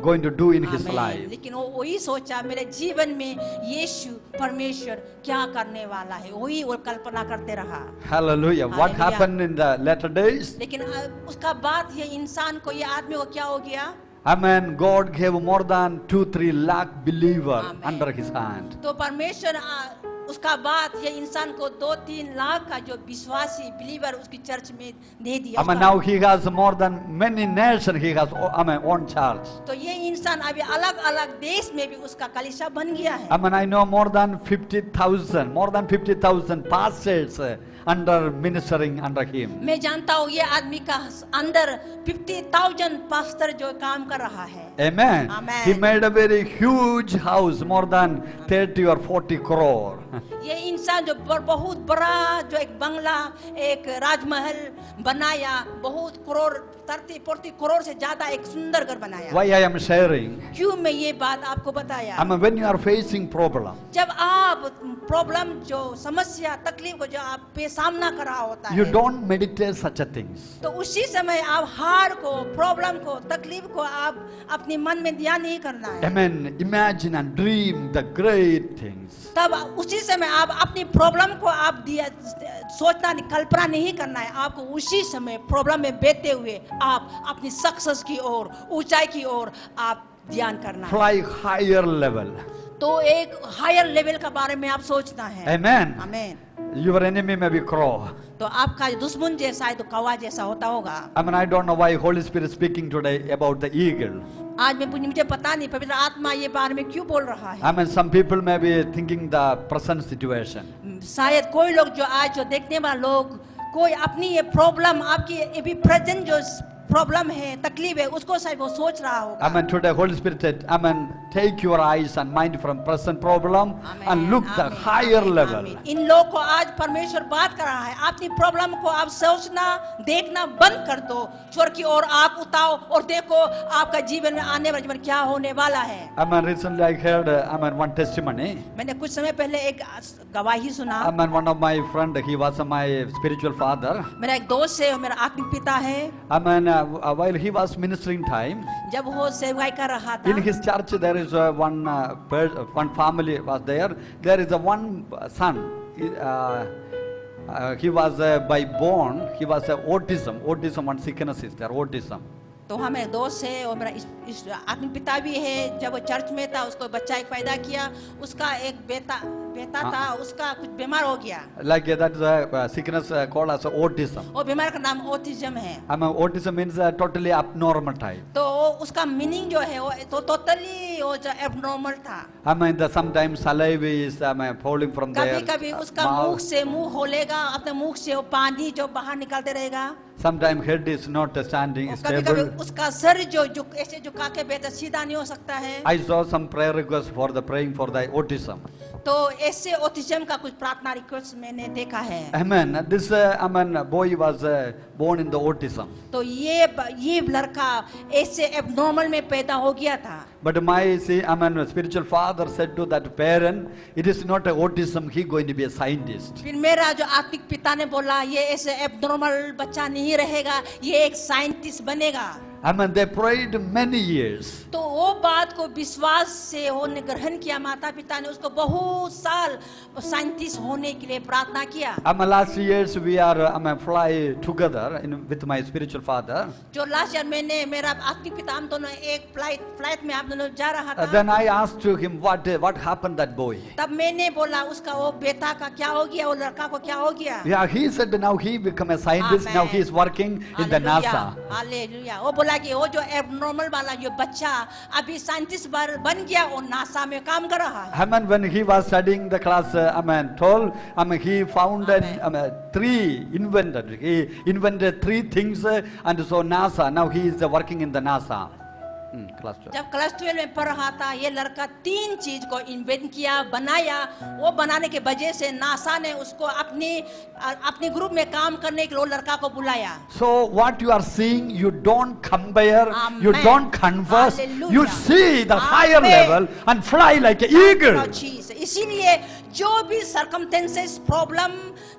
going to do in his life. लेकिन वो वही सोचा मेरे जीवन में यीशु परमेश्वर क्या करने वाला है वही वो कल्पना करते रहा. Hallelujah. What happened in the latter days? लेकिन उसका बाद ये इंसान को ये आदमी को क्या हो गया? Amen. God gave more than 2-3 lakh believers under His hand. तो परमेश्वर उसका बात ये इंसान को 2-3 लाख का जो विश्वासी believer उसकी चर्च में दे दिया. Amen. Now he has more than many nations. He has amen own church. तो ये इंसान अभी अलग-अलग देश में भी उसका कलीसिया बन गया है. Amen. I know more than 50,000 pastors. Under ministering under him. मैं जानता हूँ ये आदमी का अंदर 50,000 पास्टर जो काम कर रहा है. Amen. He made a very huge house, more than 30 or 40 crore. ये इंसान जो बहुत बड़ा जो एक बंगला एक राजमहल बनाया बहुत करोड़ 30-40 करोड़ से ज़्यादा एक सुंदर घर बनाया. Why I am sharing? क्यों मैं ये बात आपको बताया? I mean when you are facing problem. जब आप problem जो समस्या तकलीफ को जो आप पे सामना कर रहा होता है. You don't meditate such a things. तो उसी समय आप हार को problem को तकलीफ को आप अपने मन में ध्यान नहीं करना है. Amen. Imagine and dream the great things. तब उसी समय आप अपनी problem को आप सोचना कल्पना नहीं करना है आपको उसी समय problem में बैठे हुए आप अपनी सक्सेस की ओर ऊंचाई की ओर आप ध्यान करना. Fly higher level. तो एक higher level का बारे में आप सोचना है. Amen. Amen. Your enemy may be crow. तो आपका दुश्मन जैसा है तो कौवा जैसा होता होगा. Amen. I don't know why Holy Spirit is speaking today about the eagle. आज मैं मुझे पता नहीं पवित्र आत्मा ये बारे में क्यों बोल रहा है. Amen. Some people may be thinking the present situation. शायद कोई लोग जो आज जो देखने वाले लोग कोई अपनी ये प्रॉब्लम आपकी ये भी प्रेजेंट जो प्रॉब्लम है तकलीफ है उसको शायद वो सोच रहा होगा. Amen. Today Holy Spirit said, Amen. Take your eyes and mind from present problem and look the higher level. इन लोग को आज परमेश्वर बात कर रहा है आपकी प्रॉब्लम को आप सोचना देखना बंद कर दो स्वर्ग की ओर आप उठाओ और देखो आपका जीवन में आने वाला जीवन क्या होने वाला है. Amen. Recently I heard Amen one testimony. मैंने कुछ समय पहले एक गवाही सुना. Amen. One of my friend, he was my spiritual father. मेरा एक दोस्त है मेरा आत्मिक पिता है. Amen. While he was ministering time, जब वो सेवाएं कर रहा था, in his church there is one family was there. There is one son. He was by born. He was autism and sickness is there. Autism. तो हमें दोस्त है और मेरा इस आत्मिक पिता भी है. जब वो चर्च में था उसको बच्चा एक पैदा किया उसका एक बेटा था उसका कुछ बीमार हो गया. Like that is a sickness called as autism. वो बीमार का नाम autism है. Autism means totally abnormal type. तो उसका meaning जो है वो तो totally वो जो abnormal था. Sometimes saliva is falling from there. कभी-कभी उसका मुख से मुंह खोलेगा अपने मुख से वो पानी जो बाहर निकलते रहेगा. Sometimes head is not standing stable. कभी-कभी उसका सर जो ऐसे झुका के बैठा सीधा नहीं हो सकता है. I saw some prayer requests for the praying for the autism. तो ऐसे ऑटिज्म का कुछ प्रार्थना रिक्वेस्ट मैंने देखा है. Amen. This Amen boy was born in the autism. तो ये लड़का ऐसे abnormal में पैदा हो गया था. But my Amen spiritual father said to that parent, it is not autism. He going to be a scientist. फिर मेरा जो आत्मिक पिता ने बोला ये ऐसे abnormal बच्चा नहीं रहेगा ये एक scientist बनेगा. Amen. They prayed many years. तो वो बात को विश्वास से होने ग्रहण किया माता पिता ने उसको बहुत साल साइंटिस्ट होने के लिए प्रार्थना किया. Amen. Last years we are fly together with my spiritual father. जो last year मैंने मेरा आत्मिक पिता हम दोनों एक flight में हम दोनों जा रहा था. Then I asked him what happened that boy. तब मैंने बोला उसका वो बेटा का क्या हो गया वो लड़का को क्या हो गया. Yeah, he said now he become a scientist. Now he is working in the NASA. Hallelujah. वो कि वो जो abnormal वाला ये बच्चा अभी scientist बन गया और नासा में काम कर रहा है. Amen. When he was studying the class, Amen. 12, Amen. He founded He invented three things, and so NASA. Now he is working in the NASA. जब क्लास 12 में पढ़ रहा था ये लड़का 3 चीज को इन्वेंट किया बनाया वो बनाने के वजह से नासा ने उसको अपने ग्रुप में काम करने के लिए लड़का को बुलाया. So what you are seeing, you don't compare, you don't converse, you see the higher level and fly like an eagle. इसीलिए जो भी सरकमटेंसेस, प्रॉब्लम,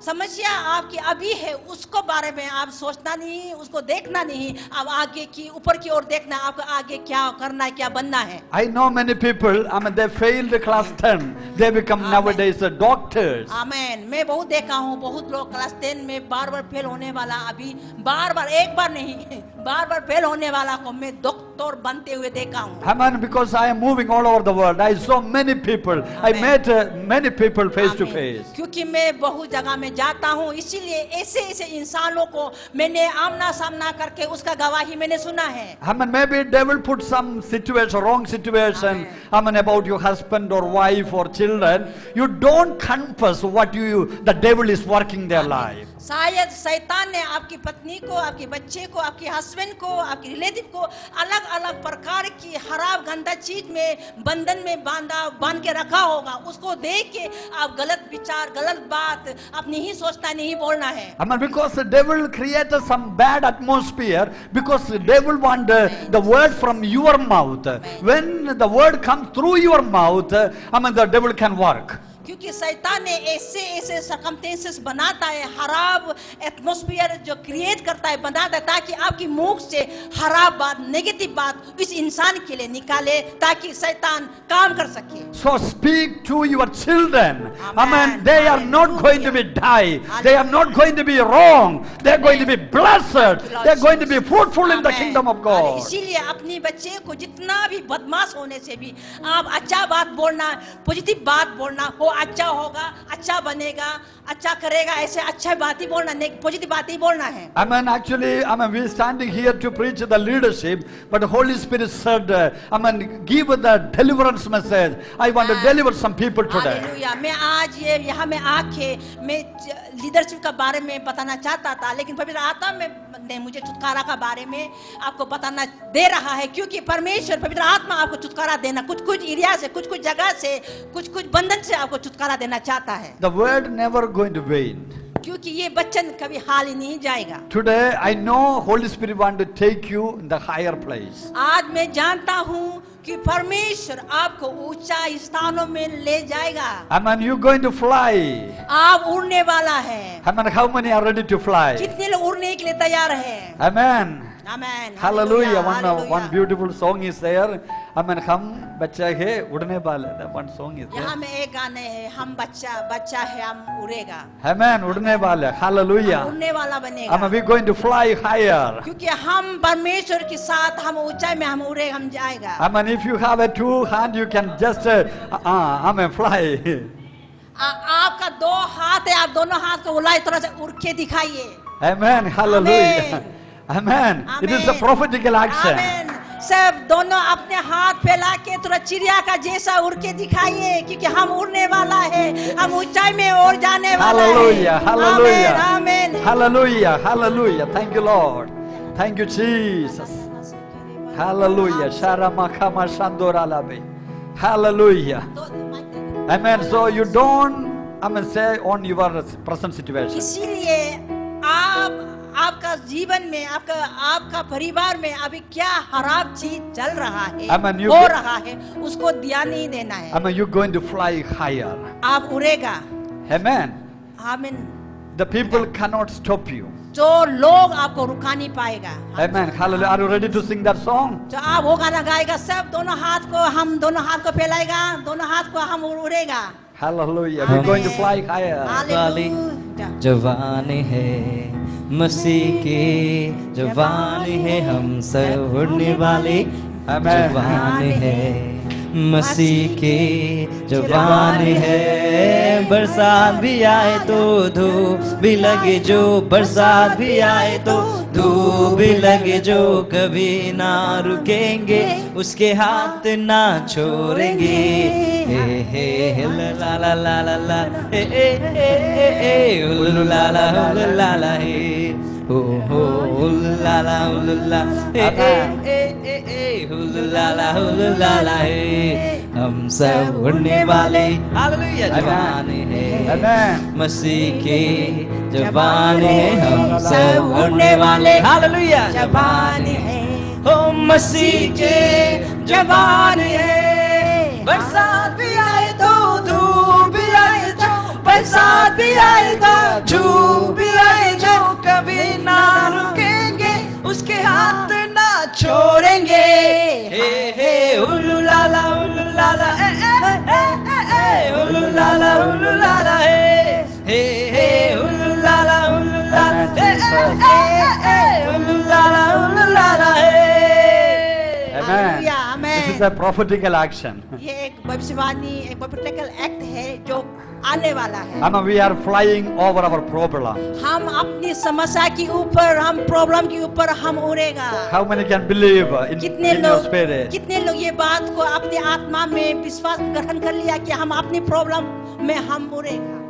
समस्या आपकी अभी है उसको बारे में आप सोचना नहीं, उसको देखना नहीं, आप आगे की ऊपर की ओर देखना, आपको आगे क्या करना है, क्या बनना है। I know many people, I mean they failed class 10, they become nowadays doctors. Amen. मैं बहुत देखा हूँ, बहुत लोग क्लास 10 में बार-बार फेल होने वाला, अभी बार-बार एक बार नहीं, बार-बार फेल होने वाला को मैं डॉक्टर बनते हुए देखा हूँ। Amen. Because I am moving all over the world, I saw many people, I met many people face to face. क्योंकि मैं बहुत जगह में जाता हूँ, इसीलिए ऐसे-ऐसे इंसानों को मैंने आमना-सामना करके उसका गवाही मैंने सुना है। Amen. Maybe devil put some situation, wrong situation, amen, about your husband or wife or children. You don't confess what you, the devil is working their life. शायद शैतान ने आपकी पत्नी को, आपके बच्चे को, आपके हस्बैंड को, आपके रिलेटिव को अलग-अलग प्रकार की खराब गंदा चीज में बंधन में बांध के रखा होगा। उसको देख के आप गलत विचार, गलत बात अपनी ही सोचना, नहीं बोलना है। Amen. Because the devil created some bad atmosphere. Because the devil want the word from your mouth. When the word comes through your mouth, amen, the devil can work. क्योंकि शैतान ने ऐसे-ऐसे सरकमटेंसेस बनाता है, खराब एटमॉस्फेयर जो create करता है, बनाता है ताकि आपकी मुख से खराब बात, नेगेटिव बात इस इंसान के लिए निकाले ताकि शैतान काम कर सके। So speak to your children. Amen. They are not going to be die. They are not going to be wrong. They are going to be blessed. They are going to be fruitful in the kingdom of God. इसीलिए अपने बच्चे को जितना भी बदमाश होने से भी आप अच्छा बात बोलना, पॉजिटिव बात बोलना, अच्छा होगा, अच्छा बनेगा, अच्छा करेगा, ऐसे अच्छा बात ही बोलना, नेक पॉजिटिव बात ही बोलना है। Amen. Actually, Amen. We standing here to preach the leadership, but the Holy Spirit said, Amen, give the deliverance message. I want to deliver some people today. Hallelujah. मैं आज ये यहाँ में आके मैं leadership का बारे में बताना चाहता था, लेकिन पवित्र आत्मा ने मुझे छुटकारा का बारे में आपको बताना दे रहा है, क्योंकि परमेश्वर पवित्र आत्मा आपको छुटकारा देना, कुछ-कुछ एरिया से, कुछ-कुछ जगह से, कुछ-कुछ बंधन से आपको छुटकारा देना चाहता है। The word never going to waste. क्योंकि ये वचन कभी हाल ही नहीं जाएगा। Today I know Holy Spirit want to take you in the higher place. आज मैं जानता हूँ कि परमेश्वर आपको ऊंचा स्थानों में ले जाएगा। Amen. You going to fly. आप उड़ने वाला है। Amen. How many are ready to fly? कितने लोग उड़ने के लिए तैयार हैं? Amen. Amen. Hallelujah. One beautiful song is there. Amen. हम बच्चा है उड़ने वाले। That one song is there. यहाँ में एक गाने हैं, हम बच्चा है, हम उड़ेगा। Amen. उड़ने वाले। Hallelujah. उड़ने वाला बनेगा। Amen. We going to fly higher. क्योंकि हम परमेश्वर के साथ हम ऊंचाई में हम उड़े, हम जाएगा। Amen. If you have a two hand, you can just amen fly. आपका दो हाथ है, आप दोनों हाथ को उड़ाइए, थोड़ा सा उड़ के दिखाइए। Amen. Hallelujah. Amen. It is a prophetical action. Amen. सब दोनों अपने हाथ फैला के थोड़ा चिड़िया का जैसा उड़ के दिखाइए, क्योंकि हम उड़ने वाला है, हम ऊंचाई में और जाने वाला है। Hallelujah. Hallelujah. Amen. Hallelujah. Hallelujah. Thank you, Lord. Thank you, Jesus. Hallelujah. Sharamakama Shandoralabe. Hallelujah. Amen. So you don't, amen, say on your present situation. इसलिए आप आपका जीवन में, आपका परिवार में अभी क्या खराब चीज चल रहा है, हो रहा है, उसको ध्यान नहीं देना है। Amen. You going to fly higher. आप उड़ेगा। Amen. Amen. The people cannot stop you. जो लोग आपको रुका नहीं पाएगा। Amen. Hallelujah. Are you ready to sing that song? जो आप वो गाना गाएगा, सब दोनों हाथ को, हम दोनों हाथ को फैलाएगा, दोनों हाथ को हम उड़ेगा। Hallelujah. We're going to fly higher. Hallelujah. जवानी है मसीह की, जवानी है हम सब उड़ने वाले। जवानी है मसीह की, जवानी है, बरसात भी आए तो धूप भी लगे जो, बरसात भी आए तो धूप भी लगे जो, कभी ना रुकेंगे, उसके हाथ ना छोड़ेंगे। la la la la la la e e e e e la la la la e ho ho la la la e e e e la la la e हम सब उड़ने वाले। हालेलुया। जवानी है मसीह की, जवानी है हम सब उड़ने वाले। हालेलुया। जवानी है ओ मसीह की, जवानी है, बरसात भी आए तो धूप भी आए कभी आएगा जो भी आए जो कभी ना रुकेंगे उसके हाथ ना छोड़ेंगे हे हे उलू लाला ए ए ए ए उलू लाला हे हे उलू लाला ए ए ए उलू लाला हे Amen. This is a prophetical action. And we are flying over our problem. How many can believe in your spirit?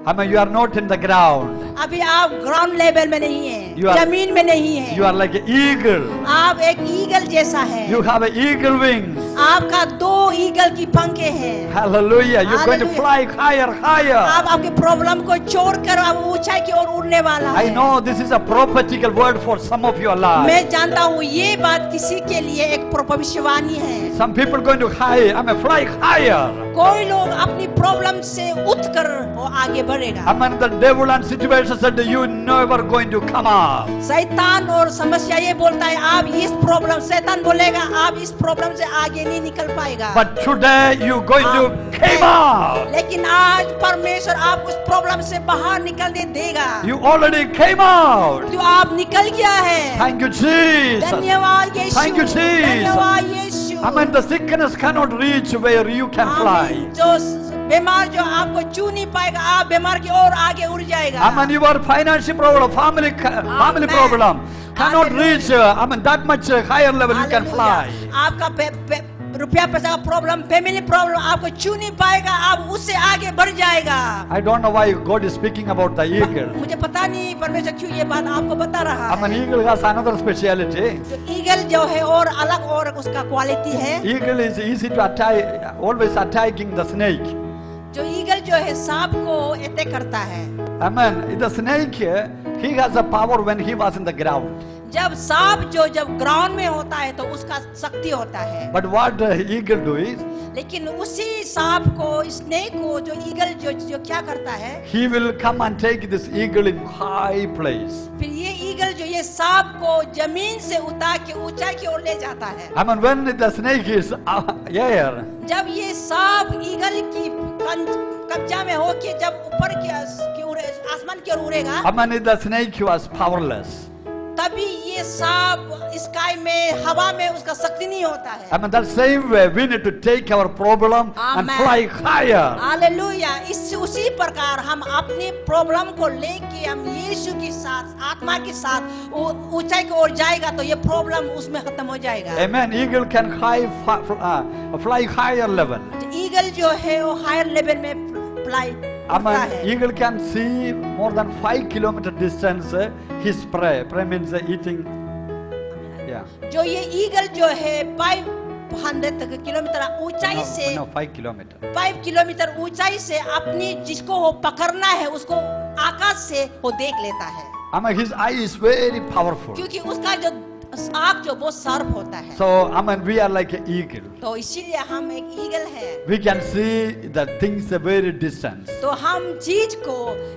I mean, you are not in the ground. अभी आप ground level में नहीं हैं, ज़मीन में नहीं हैं. You are like an eagle. आप एक eagle जैसा हैं. You have an eagle wings. आपका दो eagle की पंखे हैं. Hallelujah! You're going to fly higher, higher. आप आपके problem को छोड़कर आप ऊंचाई की ओर उड़ने वाला हैं. I know this is a prophetical word for some of your lives. मैं जानता हूँ ये बात किसी के लिए एक भविष्यवाणी है. Some people going to high. I mean, fly higher. कोई लोग अपनी problem से उठकर और आगे I mean, the devil and situation said you never going to come up. शैतान और समस्या ये बोलता है आप इस प्रॉब्लम शैतान बोलेगा आप इस प्रॉब्लम से आगे नहीं निकल पाएगा. But today you going to come out. लेकिन आज परमेश्वर आप उस प्रॉब्लम से बाहर निकलने देगा. You already came out. तो आप निकल गया है. Thank you Jesus. धन्यवाद यीशु. Thank you Jesus. धन्यवाद यीशु. I mean the sickness cannot reach where you can fly. बीमार जो आपको छू नहीं पाएगा आप बीमार की ओर आगे उड़ जाएगा. I mean your financial problem, family problem cannot reach. I mean that much higher level you can fly. आपका रुपया पैसा का problem, family problem आपको छू नहीं पाएगा आप उससे आगे बढ़ जाएगा. I don't know why God is speaking about the eagle. मुझे पता नहीं परमेश्वर क्यों ये बात आपको बता रहा है. I mean eagle has another speciality. Eagle जो है और अलग और उसका quality है. Eagle is easy to attack, always attacking the snake. जो ईगल जो है सांप को अटैक करता है. Amen. The snake, he has a power when he was in the ground. जब सांप जो जब ग्राउंड में होता है तो उसका शक्ति होता है. But what eagle do is? लेकिन उसी सांप को snake को जो ईगल जो क्या करता है? He will come and take this eagle in high place. फिर ये ईगल जो ये सांप को जमीन से उतार के ऊंचाई की ओर ले जाता है. Amen. When the snake is here. जब ये सांप ईगल की कब्जा में हो के जब ऊपर की ओर आसमान की ओर उड़ेगा. Amen. The snake was powerless. तभी ये सांप स्काई में हवा में उसका शक्ति नहीं होता है. Amen. That same way we need to take our problem and fly higher. Hallelujah. इस उसी प्रकार हम अपने प्रॉब्लम को लेके हम यीशु के साथ आत्मा के साथ ऊंचाई की ओर जाएगा तो ये प्रॉब्लम उसमें खत्म हो जाएगा. Amen. Eagle can fly higher level. Eagle जो है वो हायर लेवल में fly. Amen. Eagle can see more than 5 kilometer distance. His prey means eating. Yeah. जो ये eagle जो है 500 किलोमीटर ऊंचाई से 5 किलोमीटर ऊंचाई से अपनी जिसको वो पकड़ना है उसको आकाश से वो देख लेता है. Amen. His eye is very powerful. क्योंकि उसका जो आँख जो बहुत शार्प होता है. So Amen, we are like an eagle. तो इसीलिए हम एक ईगल हैं. We can see the things very distant. तो हम चीज को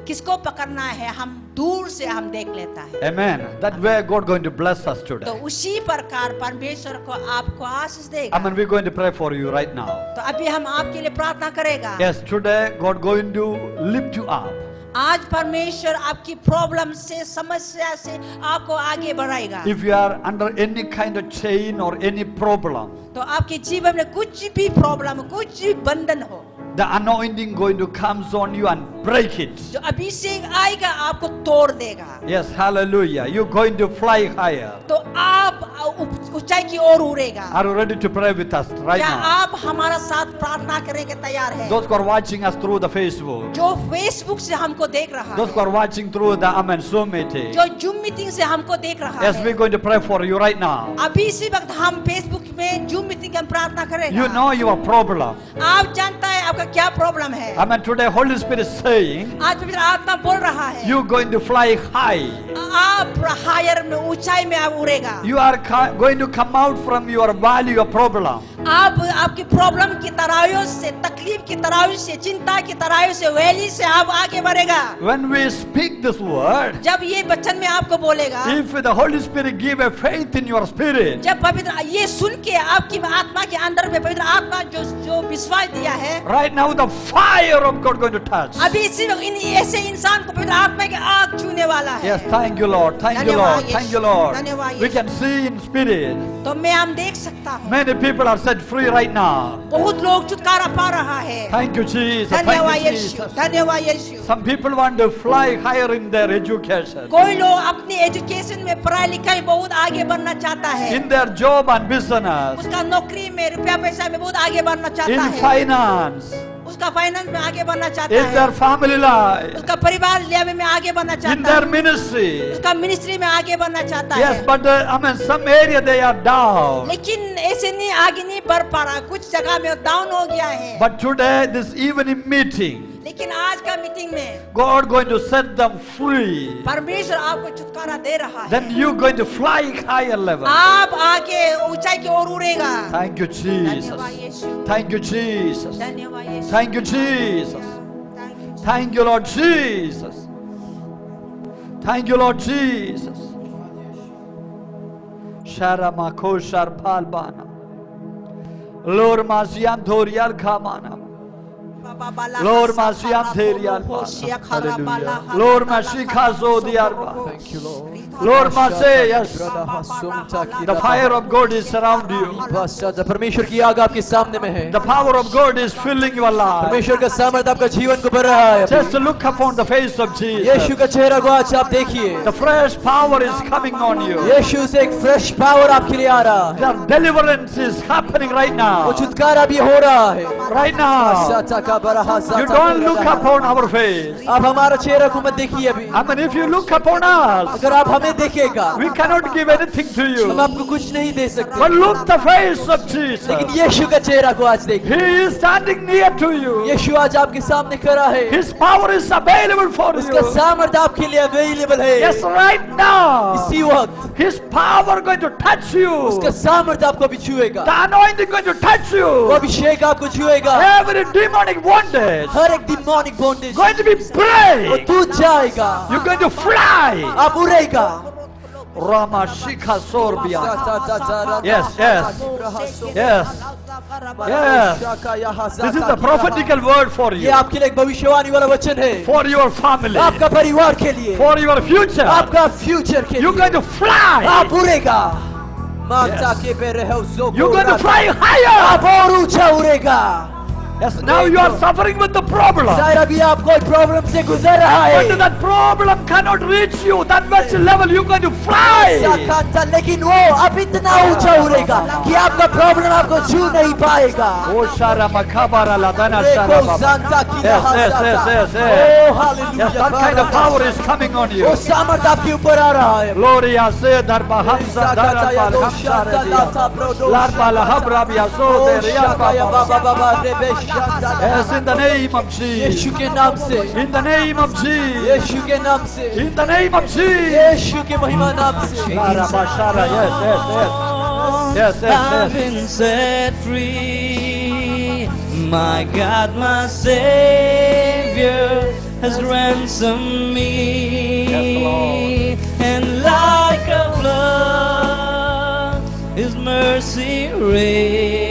किसको पकड़ना है हम दूर से हम देख लेता है. Amen. That way God going to bless us today. तो उसी प्रकार परमेश्वर को आपको आशीष देगा. Amen. We going to pray for you right now. तो अभी हम आपके लिए प्रार्थना करेगा. Yes, today God going to lift you up. आज परमेश्वर आपकी प्रॉब्लम से समस्या से आपको आगे बढ़ाएगा. If you are under any kind of chain or any problem, तो आपके जीवन में कुछ भी प्रॉब्लम कुछ भी बंधन हो, the anointing going to come on you and break it. जो अभिषेक आएगा आपको तोड़ देगा. Yes, hallelujah. You going to fly higher. तो आप ऊंचाई की ओर उड़ेगा. Are you ready to pray with us right now? क्या आप हमारा साथ प्रार्थना करने के तैयार हैं? Those who are watching us through the Facebook. जो Facebook से हमको देख रहा है. Those who are watching through the Zoom meeting. जो Zoom meeting से हमको देख रहा है. Yes, we going to pray for you right now. अभी इसी वक्त हम Facebook में Zoom meeting में प्रार्थना करेंगे. You know your problem. आप जानता है आपका क्या प्रॉब्लम है. Amen. Today Holy Spirit is saying. आज पवित्र आत्मा बोल रहा है. You going to fly high. आप हायर में ऊंचाई में आप उड़ेगा. You are going to come out from your valley of problem. आप आपकी प्रॉब्लम की तराइयों से, तकलीफ की तराइयों से, चिंता की तराइयों से, वैली से आप आगे बढ़ेगा। When we speak this word, जब ये वचन में आपको बोलेगा, if the Holy Spirit give a faith in your spirit, जब पवित्र ये सुन के आपकी आत्मा के अंदर में पवित्र आत्मा जो जो विश्वास दिया है, right now the fire of God going to touch. अभी सिर्फ इन ऐसे इंसान को पवित्र आत्मा की आग छूने वाला है। Yes, thank you Lord, thank you Lord, thank you Lord. We can see in spirit. तो मैं हम देख सकता हूँ। Many people are set free right now. बहुत लोग छुटकारा पा रहा है। Thank you Jesus, thank you Jesus. धन्यवाद यीशु। Some people want to fly higher in their education. कोई लोग अपनी एजुकेशन में पढ़ाई लिखाई बहुत आगे बढ़ना चाहता है। In their job and business. उसका नौकरी में रुपया पैसा में बहुत आगे बढ़ना चाहता है। In finance. उसका फाइनेंस में आगे बढ़ना चाहता है। In their family life. उसका परिवार जीवन में आगे बढ़ना चाहता है। In their ministry. उसका मिनिस्ट्री में आगे बढ़ना चाहता है। Yes, but I mean some area they are down. लेकिन ऐसे नहीं आगे नहीं बढ़ पा रहा, कुछ जगह में डाउन हो गया है। But today this evening meeting. लेकिन आज का मीटिंग में God going to set them free. परमेश्वर आपको छुटकारा दे रहा है। Then you going to fly higher level. आप आगे ऊंचाई की ओर उड़ेगा। Thank you Jesus. Thank you Jesus. Thank you Jesus. Thank you Lord Jesus. Thank you Lord Jesus. Sharama koshar palbana. Lord mazian thorial khamana. Lord Mashiach Therial, Lord Mashiach Zodiarba. Thank you, Lord. Lord Mashiach, yes. The fire of God is surrounding you. परमेश्वर की आग आपके सामने में है. The power of God is filling your life. परमेश्वर का सामर्थ आपका जीवन को भर रहा है. Just look upon the face of Jesus. यीशु का चेहरा को आज आप देखिए. The fresh power is coming on you. यीशु से एक fresh power आपके लिए आ रहा है. The deliverance is happening right now. वो छुटकारा भी हो रहा है. Right now. You don't look upon our face. आप हमारा चेहरा को मत देखिए अभी. I mean if you look upon us, अगर आप हमें देखेगा, we cannot give anything to you. हम आपको कुछ नहीं दे सकते. But look the face of Jesus. लेकिन यीशु का चेहरा को आज देखिए. He is standing near to you. यीशु आज आपके सामने खड़ा है. His power is available for you. उसका सामर्थ आपके लिए available है. Yes, right now. इसी वक्त. His power going to touch you. उसका सामर्थ आपको अभी छुएगा. The anointing going to touch you. वो अभिषेक आपको छुएगा. Every demonic bondage, हर एक demonic bondage, going to be break. और तू जाएगा. You're going to fly. आप उड़ेगा. Rama Shikha Sorbia. Yes, yes, yes, yes. This is a prophetical word for you. ये आपके लिए भविष्यवाणी वाला वचन है. For your family. आपका परिवार के लिए. For your future. आपका future के लिए. You're going to fly. आप उड़ेगा. माता के बेरे हो जो. You're going to fly higher. आप और ऊंचा उड़ेगा. Yes, now you are suffering with the problem. Sir, अभी आप कोई problem से गुजर रहा है. But that problem cannot reach you. That much level you going to fly. साक्षात लेकिन वो अब इतना ऊंचा उड़ेगा कि आपका problem आपको छू नहीं पाएगा. ओ शारा मखाबारा लादाना शारा बाबा. Yes, yes, yes, yes, yes. Oh hallelujah. Yes, that kind of power is coming on you. वो सामर्थ आपके ऊपर आ रहा है. Gloria se darba hamza darba hamza larba lahabra biaso deriya. Yes, in the name of Jesus. In the name of Jesus. In the name of Jesus. Yes, yes, yes. I've been set free. My God, my Savior has ransomed me. And like a flood, His mercy rains.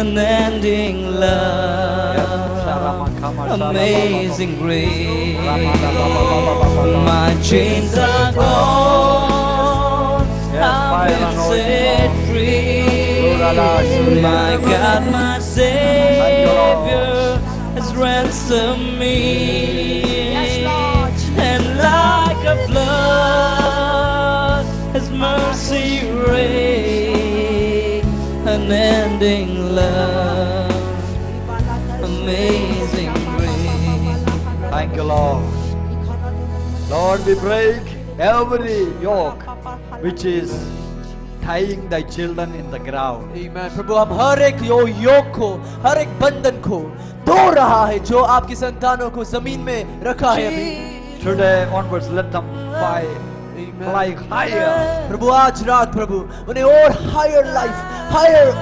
Unending love, amazing grace. My chains are gone, I've been set free. My God, my Savior has ransomed me. And like a flood, His mercy rains. Unending love, amazing grace. Thank you, Lord. Lord, we break every yoke which is tying thy children in the ground. Amen. प्रभु हम हर एक योग को, हर एक बंधन को तोड़ रहा है जो आपकी संतानों को जमीन में रखा है अभी. Today onwards, let them fly. Fly higher. प्रभु आज रात प्रभु उन्हें और higher life, higher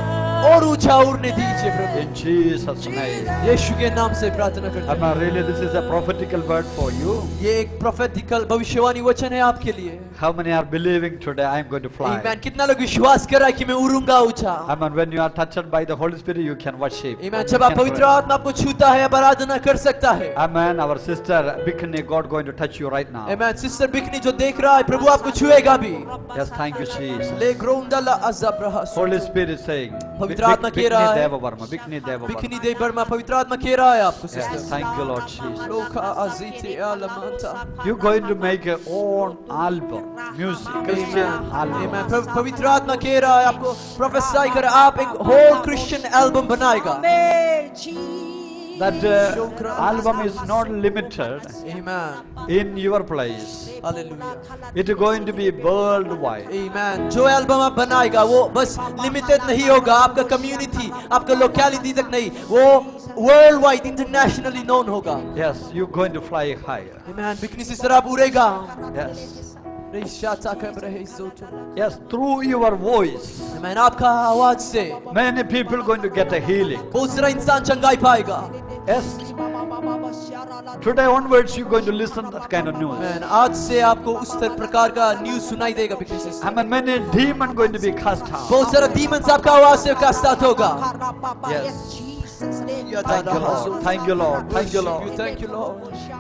और उछाउरने दीजिए प्रभु। In Jesus' name. यीशु के नाम से प्रार्थना करते हैं। Really, this is a prophetical word for you. ये एक प्रोफेटिकल भविष्यवाणी वचन है आपके लिए। How many are believing today? I am going to fly. Amen. कितना लोग विश्वास कर रहा है कि मैं उड़ूंगा ऊंचा। Amen. When you are touched by the Holy Spirit, you can worship. Amen. जब आप पवित्र आत्मा को छूता है, आराधना कर सकता है। Amen. Our sister Bikni, God going to touch you right now. Amen. Sister Bikni जो देख रहा है, प्रभु आपको छुएगा भी। Yes, thank you, Jesus. ले ग्रोंडला अज़ाब्रहा। Holy Spirit is saying. पवित्र आत्मा कह रहा है। Bikni Debbarma. Bikni Debbarma. पवित्र आत्मा कह रहा है आपको। Yes, thank you, Lord Jesus. You going to make your own album. Music, Christian album. पवित्र आत्मा कह रहा है आपको प्रोफेसाई कर आप एक whole Christian album बनाएगा। That album is not limited. Amen. In your place. Hallelujah. It is going to be worldwide. Amen. जो album आप बनाएगा वो बस limited नहीं होगा आपका community, आपका locality तक नहीं, वो worldwide, internationally known होगा। Yes, you going to fly higher. Amen. बिकनी सिस्टर आप उड़ेगा। Yes. Yes, through your voice, many people are going to get a healing. Yes. Today onwards you are going to listen to that kind of news. And many demons are going to be cast out. Yes. Thank you, Lord. Thank you, Lord. Thank you, Lord.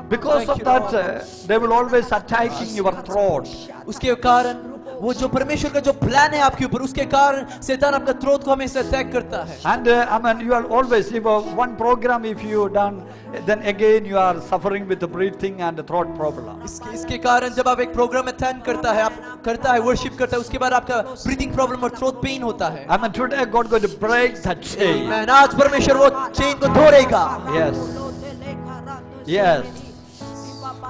Because of that, they will always attacking your throat. उसके कारण वो जो परमेश्वर का जो plan है आपके ऊपर उसके कारण शैतान आपका throat को हमेशा attack करता है. And I mean, you are always if one program if you done, then again you are suffering with the breathing and the throat problem. इसके कारण जब आप एक program में attend करता है, आप करता है worship करता है, उसके बाद आपका breathing problem और throat pain होता है. I mean, today God going to break that chain. Amen. आज परमेश्वर वो chain को तोड़ेगा. Yes. Yes.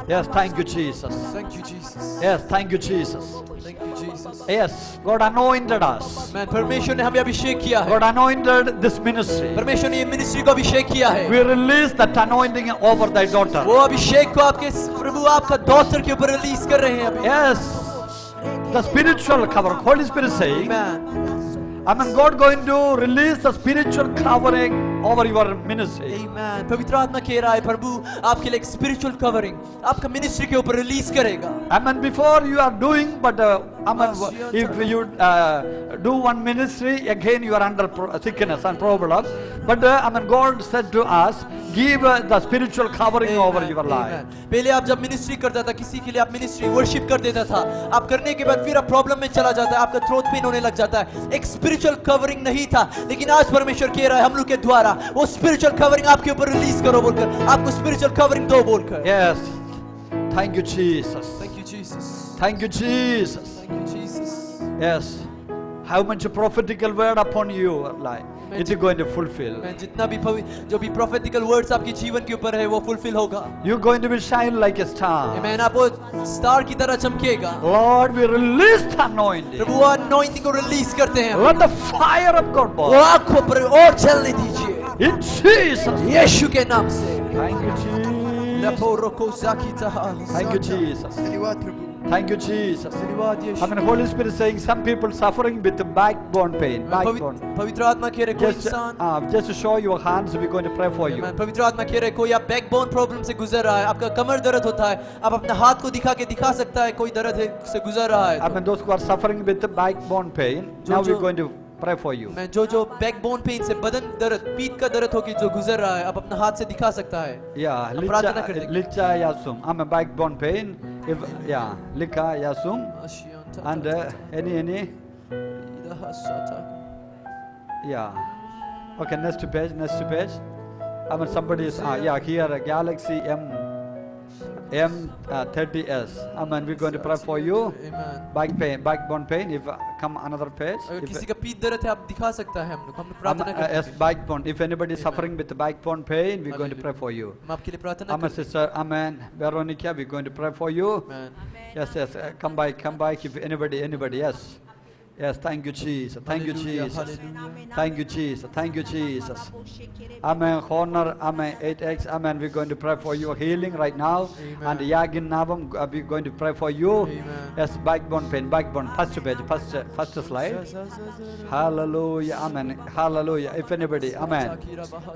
Yes, thank you, Jesus. Thank you, Jesus. Yes, thank you, Jesus. Thank you, Jesus. Yes, God anointed us. Man, परमेश्वर ने हमें अभिषेक किया है. God anointed this ministry. परमेश्वर ने ये ministry को अभिषेक किया है. We release that anointing over thy daughter. वो अभिषेक को आपके प्रभु आपका daughter के ऊपर release कर रहे हैं. Yes, the spiritual cover. Holy Spirit saying. Amen. I mean, God going to release the spiritual covering. Over your ministry. Amen. पवित्र आत्मा कह रहा है प्रभु आपके लिए spiritual covering आपका ministry के ऊपर release करेगा. Amen. Before you are doing, but amen. If you do one ministry, again you are under sickness and problems. But amen. God said to us, give the spiritual covering over your life. पहले आप जब ministry करता था किसी के लिए आप ministry worship कर देता था आप करने के बाद फिर आप problem में चला जाता है आपका throat pain होने लग जाता है एक spiritual covering नहीं था लेकिन आज परमेश्वर कह रहा है हम लोग के द्वारा वो स्पिरिचुअल कवरिंग आपके ऊपर रिलीज करो बोलकर आपको स्पिरिचुअल कवरिंग दो बोलकर. Yes, thank you Jesus. Thank you Jesus. Thank you Jesus. Thank you Jesus. Yes, how much prophetical word upon you life. It is going to fulfill. जितना भी जो भी prophetical words आपके जीवन के ऊपर है वो fulfill होगा. You are going to be shine like a star. Amen. आप वो star की तरह चमकेगा. Lord, we release the anointing. Prabhu anointing को release करते हैं. Let the fire of God burn. वो आँखों पर और चलने दीजिए. In Jesus. यीशु के नाम से. Thank you Jesus. Thank you Jesus. धन्यवाद प्रभु. Thank you, Jesus. I mean, Holy Spirit is saying some people suffering with backbone pain. Backbone. Just to show your hands, we're going to pray for you. पवित्र आत्मा कह रहे कोई आप backbone problem से गुजर रहा है, आपका कमर दर्द होता है, आप अपने हाथ को दिखा के दिखा सकता है कोई दर्द से गुजर रहा है. I mean, those who are suffering with backbone pain, now we're going to pray for you. मैं जो backbone pain से बदन दर्द, पीठ का दर्द होके जो गुजर रहा है, आप अपने हाथ से दिखा सकता है. Yeah, लिचा यासुम, I'm a backbone pain. If, yeah, Lika, Yasum, and any, yeah, okay, next page, I mean somebody is, yeah, here, Galaxy M30S, I mean we're going to pray for you, backbone pain, if come another page, yes, backbone, if anybody is suffering with backbone pain, we're going to pray for you, Amen, sister, Amen, Veronica, we're going to pray for you, yes, come by, if anybody, yes, Yes, thank you, Jesus. Thank you, Jesus. Thank you, Jesus. Thank you, Jesus. Amen. Honor. Amen. 8x. Amen. We're going to pray for your healing right now. Amen. And Yagin Navam, we're going to pray for you. Amen. Yes, backbone pain, backbone. First page, first slide. Hallelujah. Amen. Hallelujah. If anybody, amen.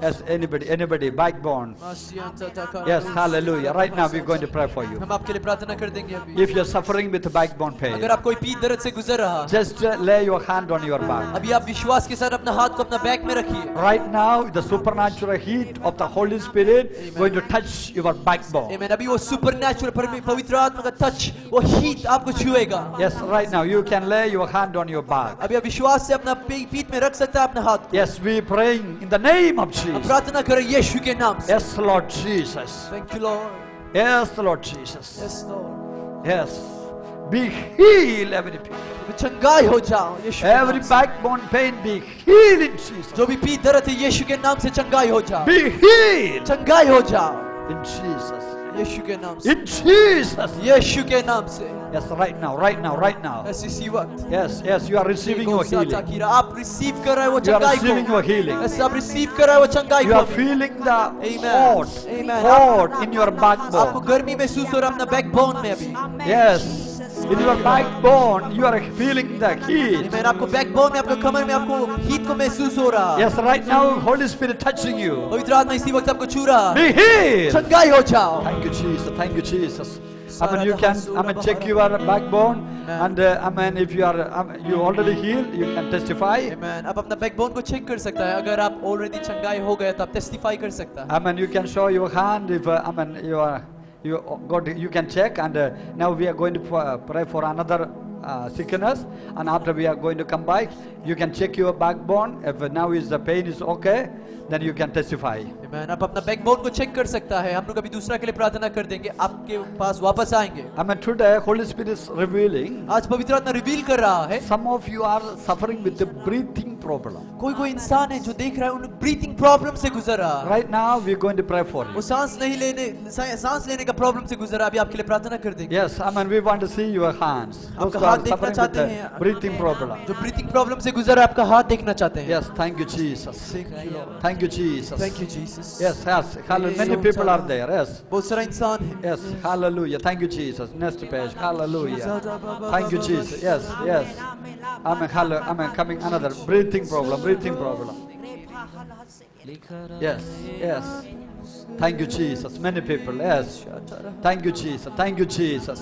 Yes, anybody, backbone. Yes, hallelujah. Right now, we're going to pray for you. If you're suffering with backbone pain, just lay your hand on your back. Right now, the supernatural heat of the Holy Spirit is going to touch your backbone. Yes, right now, you can lay your hand on your back. Yes, we're praying in the name of Jesus. Yes, Lord Jesus. Thank you, Lord. Yes, Lord Jesus. Yes, Lord. Yes. Be healed, every people. Every backbone pain be healed in Jesus. Be healed in Jesus. In Jesus. Yes, right now, right now, right now. Yes, yes, you are receiving your healing. You are receiving your healing. You are feeling the hot in your backbone. Yes. In your backbone, you are feeling the heat. Yes, right now, Holy Spirit touching you. Be healed. Thank you, Jesus. Thank you, Jesus. I mean, you can check your backbone, and I mean, if you are you already healed, you can testify. I mean, you can show your hand if I mean you are. You can check, and now we are going to pray for another sickness, and after we are going to come back, you can check your backbone. If now is the pain is okay, then you can testify. Amen. Amen. Today, Holy Spirit is revealing. Some of you are suffering with the breathing problem. Right now, we are going to pray for you. Yes, amen. We want to see your hands. Those who are suffering with the breathing problem. Yes, thank you, Jesus. Thank you, Jesus. Thank you, Jesus. Yes, yes. Many people are there. Yes. Yes. Hallelujah. Thank you, Jesus. Next page. Hallelujah. Thank you, Jesus. Yes. Yes. Amen. Hallelujah. Amen. Coming another breathing problem. Breathing problem. Yes. Yes. Thank you, Jesus. Many people. Yes. Thank you, Jesus. Thank you, Jesus.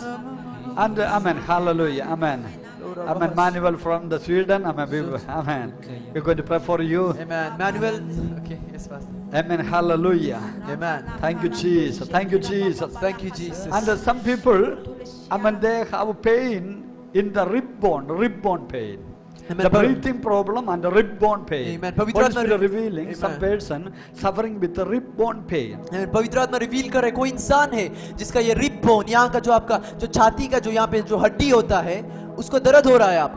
And amen. Hallelujah. Amen. Amen. Manuel from the Sweden. Amen. Amen. We're going to pray for you. Amen. Manuel. Okay. Yes, Pastor. Amen. Hallelujah. Amen. Thank you, Jesus. Thank you, Jesus. Thank you, Jesus. And some people, amen, they have pain in the rib bone pain. The breathing problem and the rib bone pain. Holy Spirit revealing some person suffering with the rib bone pain.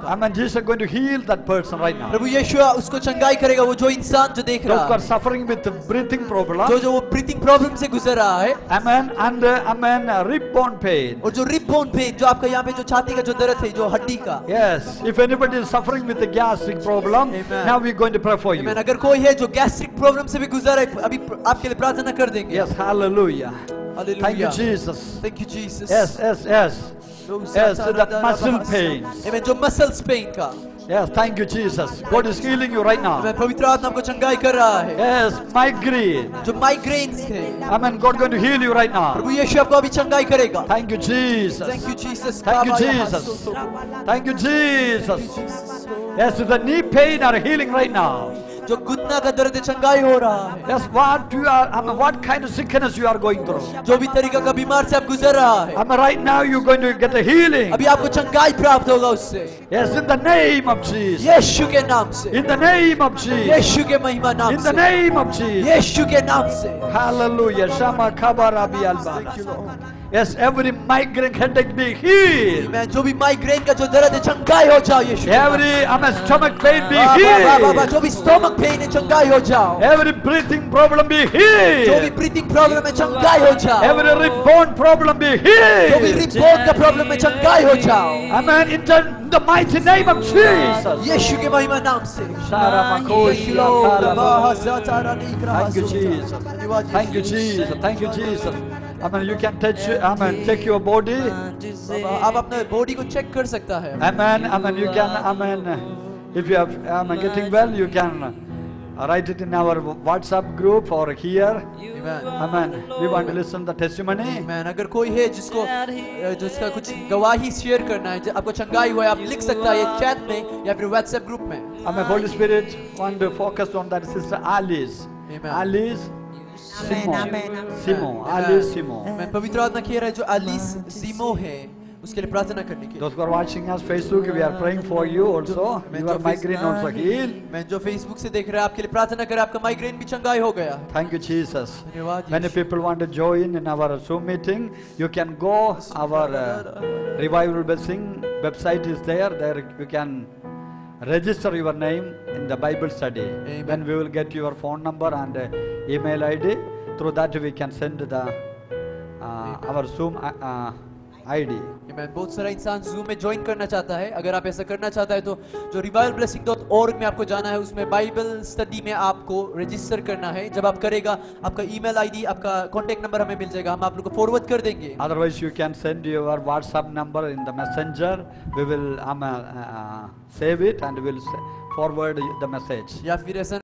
Amen. Jesus is going to heal that person right now. Those who are suffering with the breathing problem. Amen. And amen. Rib bone pain. Yes. If anybody is suffering with a gastric problem, now we are going to pray for you. Yes. Hallelujah. Hallelujah. Thank you, Jesus. Thank you, Jesus. Yes. Yes. Yes. Yes, that muscle pain. Yes, thank you, Jesus. God is healing you right now. Yes, migraine. Amen. God is going to heal you right now. Thank you, Jesus. Thank you, Jesus. Thank you, Jesus. Thank you, Jesus. Yes, the knee pain are healing right now. Yes, what you are, I mean, what kind of sickness you are going through. I mean, right now you are going to get a healing. Yes, in the name of Jesus. In the name of Jesus. In the name of Jesus. Hallelujah. Shama kabara bi albala. Yes, every migraine headache be healed. मैं जो भी migraine का जो दर्द है चंगाई हो जाओ यीशु। Every stomach pain be healed. बाबा जो भी stomach pain है चंगाई हो जाओ। Every breathing problem be healed. जो भी breathing problem है चंगाई हो जाओ। Every rib bone problem be healed. जो भी rib bone का problem है चंगाई हो जाओ। Amen. In the mighty name of Jesus. यीशु के महिमा नाम से। Thank you Jesus. Thank you Jesus. Thank you Jesus. Amen. You can touch. Amen. Check your body. आप अपने body को check कर सकता है। Amen. Amen. You can. Amen. If you have. Amen. Getting well, you can write it in our WhatsApp group or here. Amen. Amen. We want to listen the testimony. Amen. अगर कोई है जिसको जिसका कुछ गवाही share करना है, आपको चंगाई हुआ है, आप लिख सकता है chat में या फिर WhatsApp group में। Amen. Holy Spirit want to focus on that sister Alice. Alice. Simon, Alice Simon. मैं पवित्र आत्मा कह रहा है जो Alice Simon है उसके लिए प्रार्थना करने के। Those who are watching us Facebook, we are praying for you also. Your migraine also healed. मैं जो Facebook से देख रहा है आपके लिए प्रार्थना कर आपका migraine भी चंगाई हो गया। Thank you Jesus. Many people want to join in our Zoom meeting. You can go our Revival Blessing website is there. There you can register your name in the Bible study. Then we will get your phone number and email ID. Through that we can send the our Zoom ID. मैं बहुत सारा इंसान Zoom में join करना चाहता है। अगर आप ऐसा करना चाहता है तो जो revivalblessing.org में आपको जाना है उसमें Bible study में आपको register करना है। जब आप करेगा आपका email ID, आपका contact number हमें मिल जाएगा। हम आप लोगों को forward कर देंगे। Otherwise you can send your WhatsApp number in the messenger. We will save it and we will forward the message. या फिर ऐसा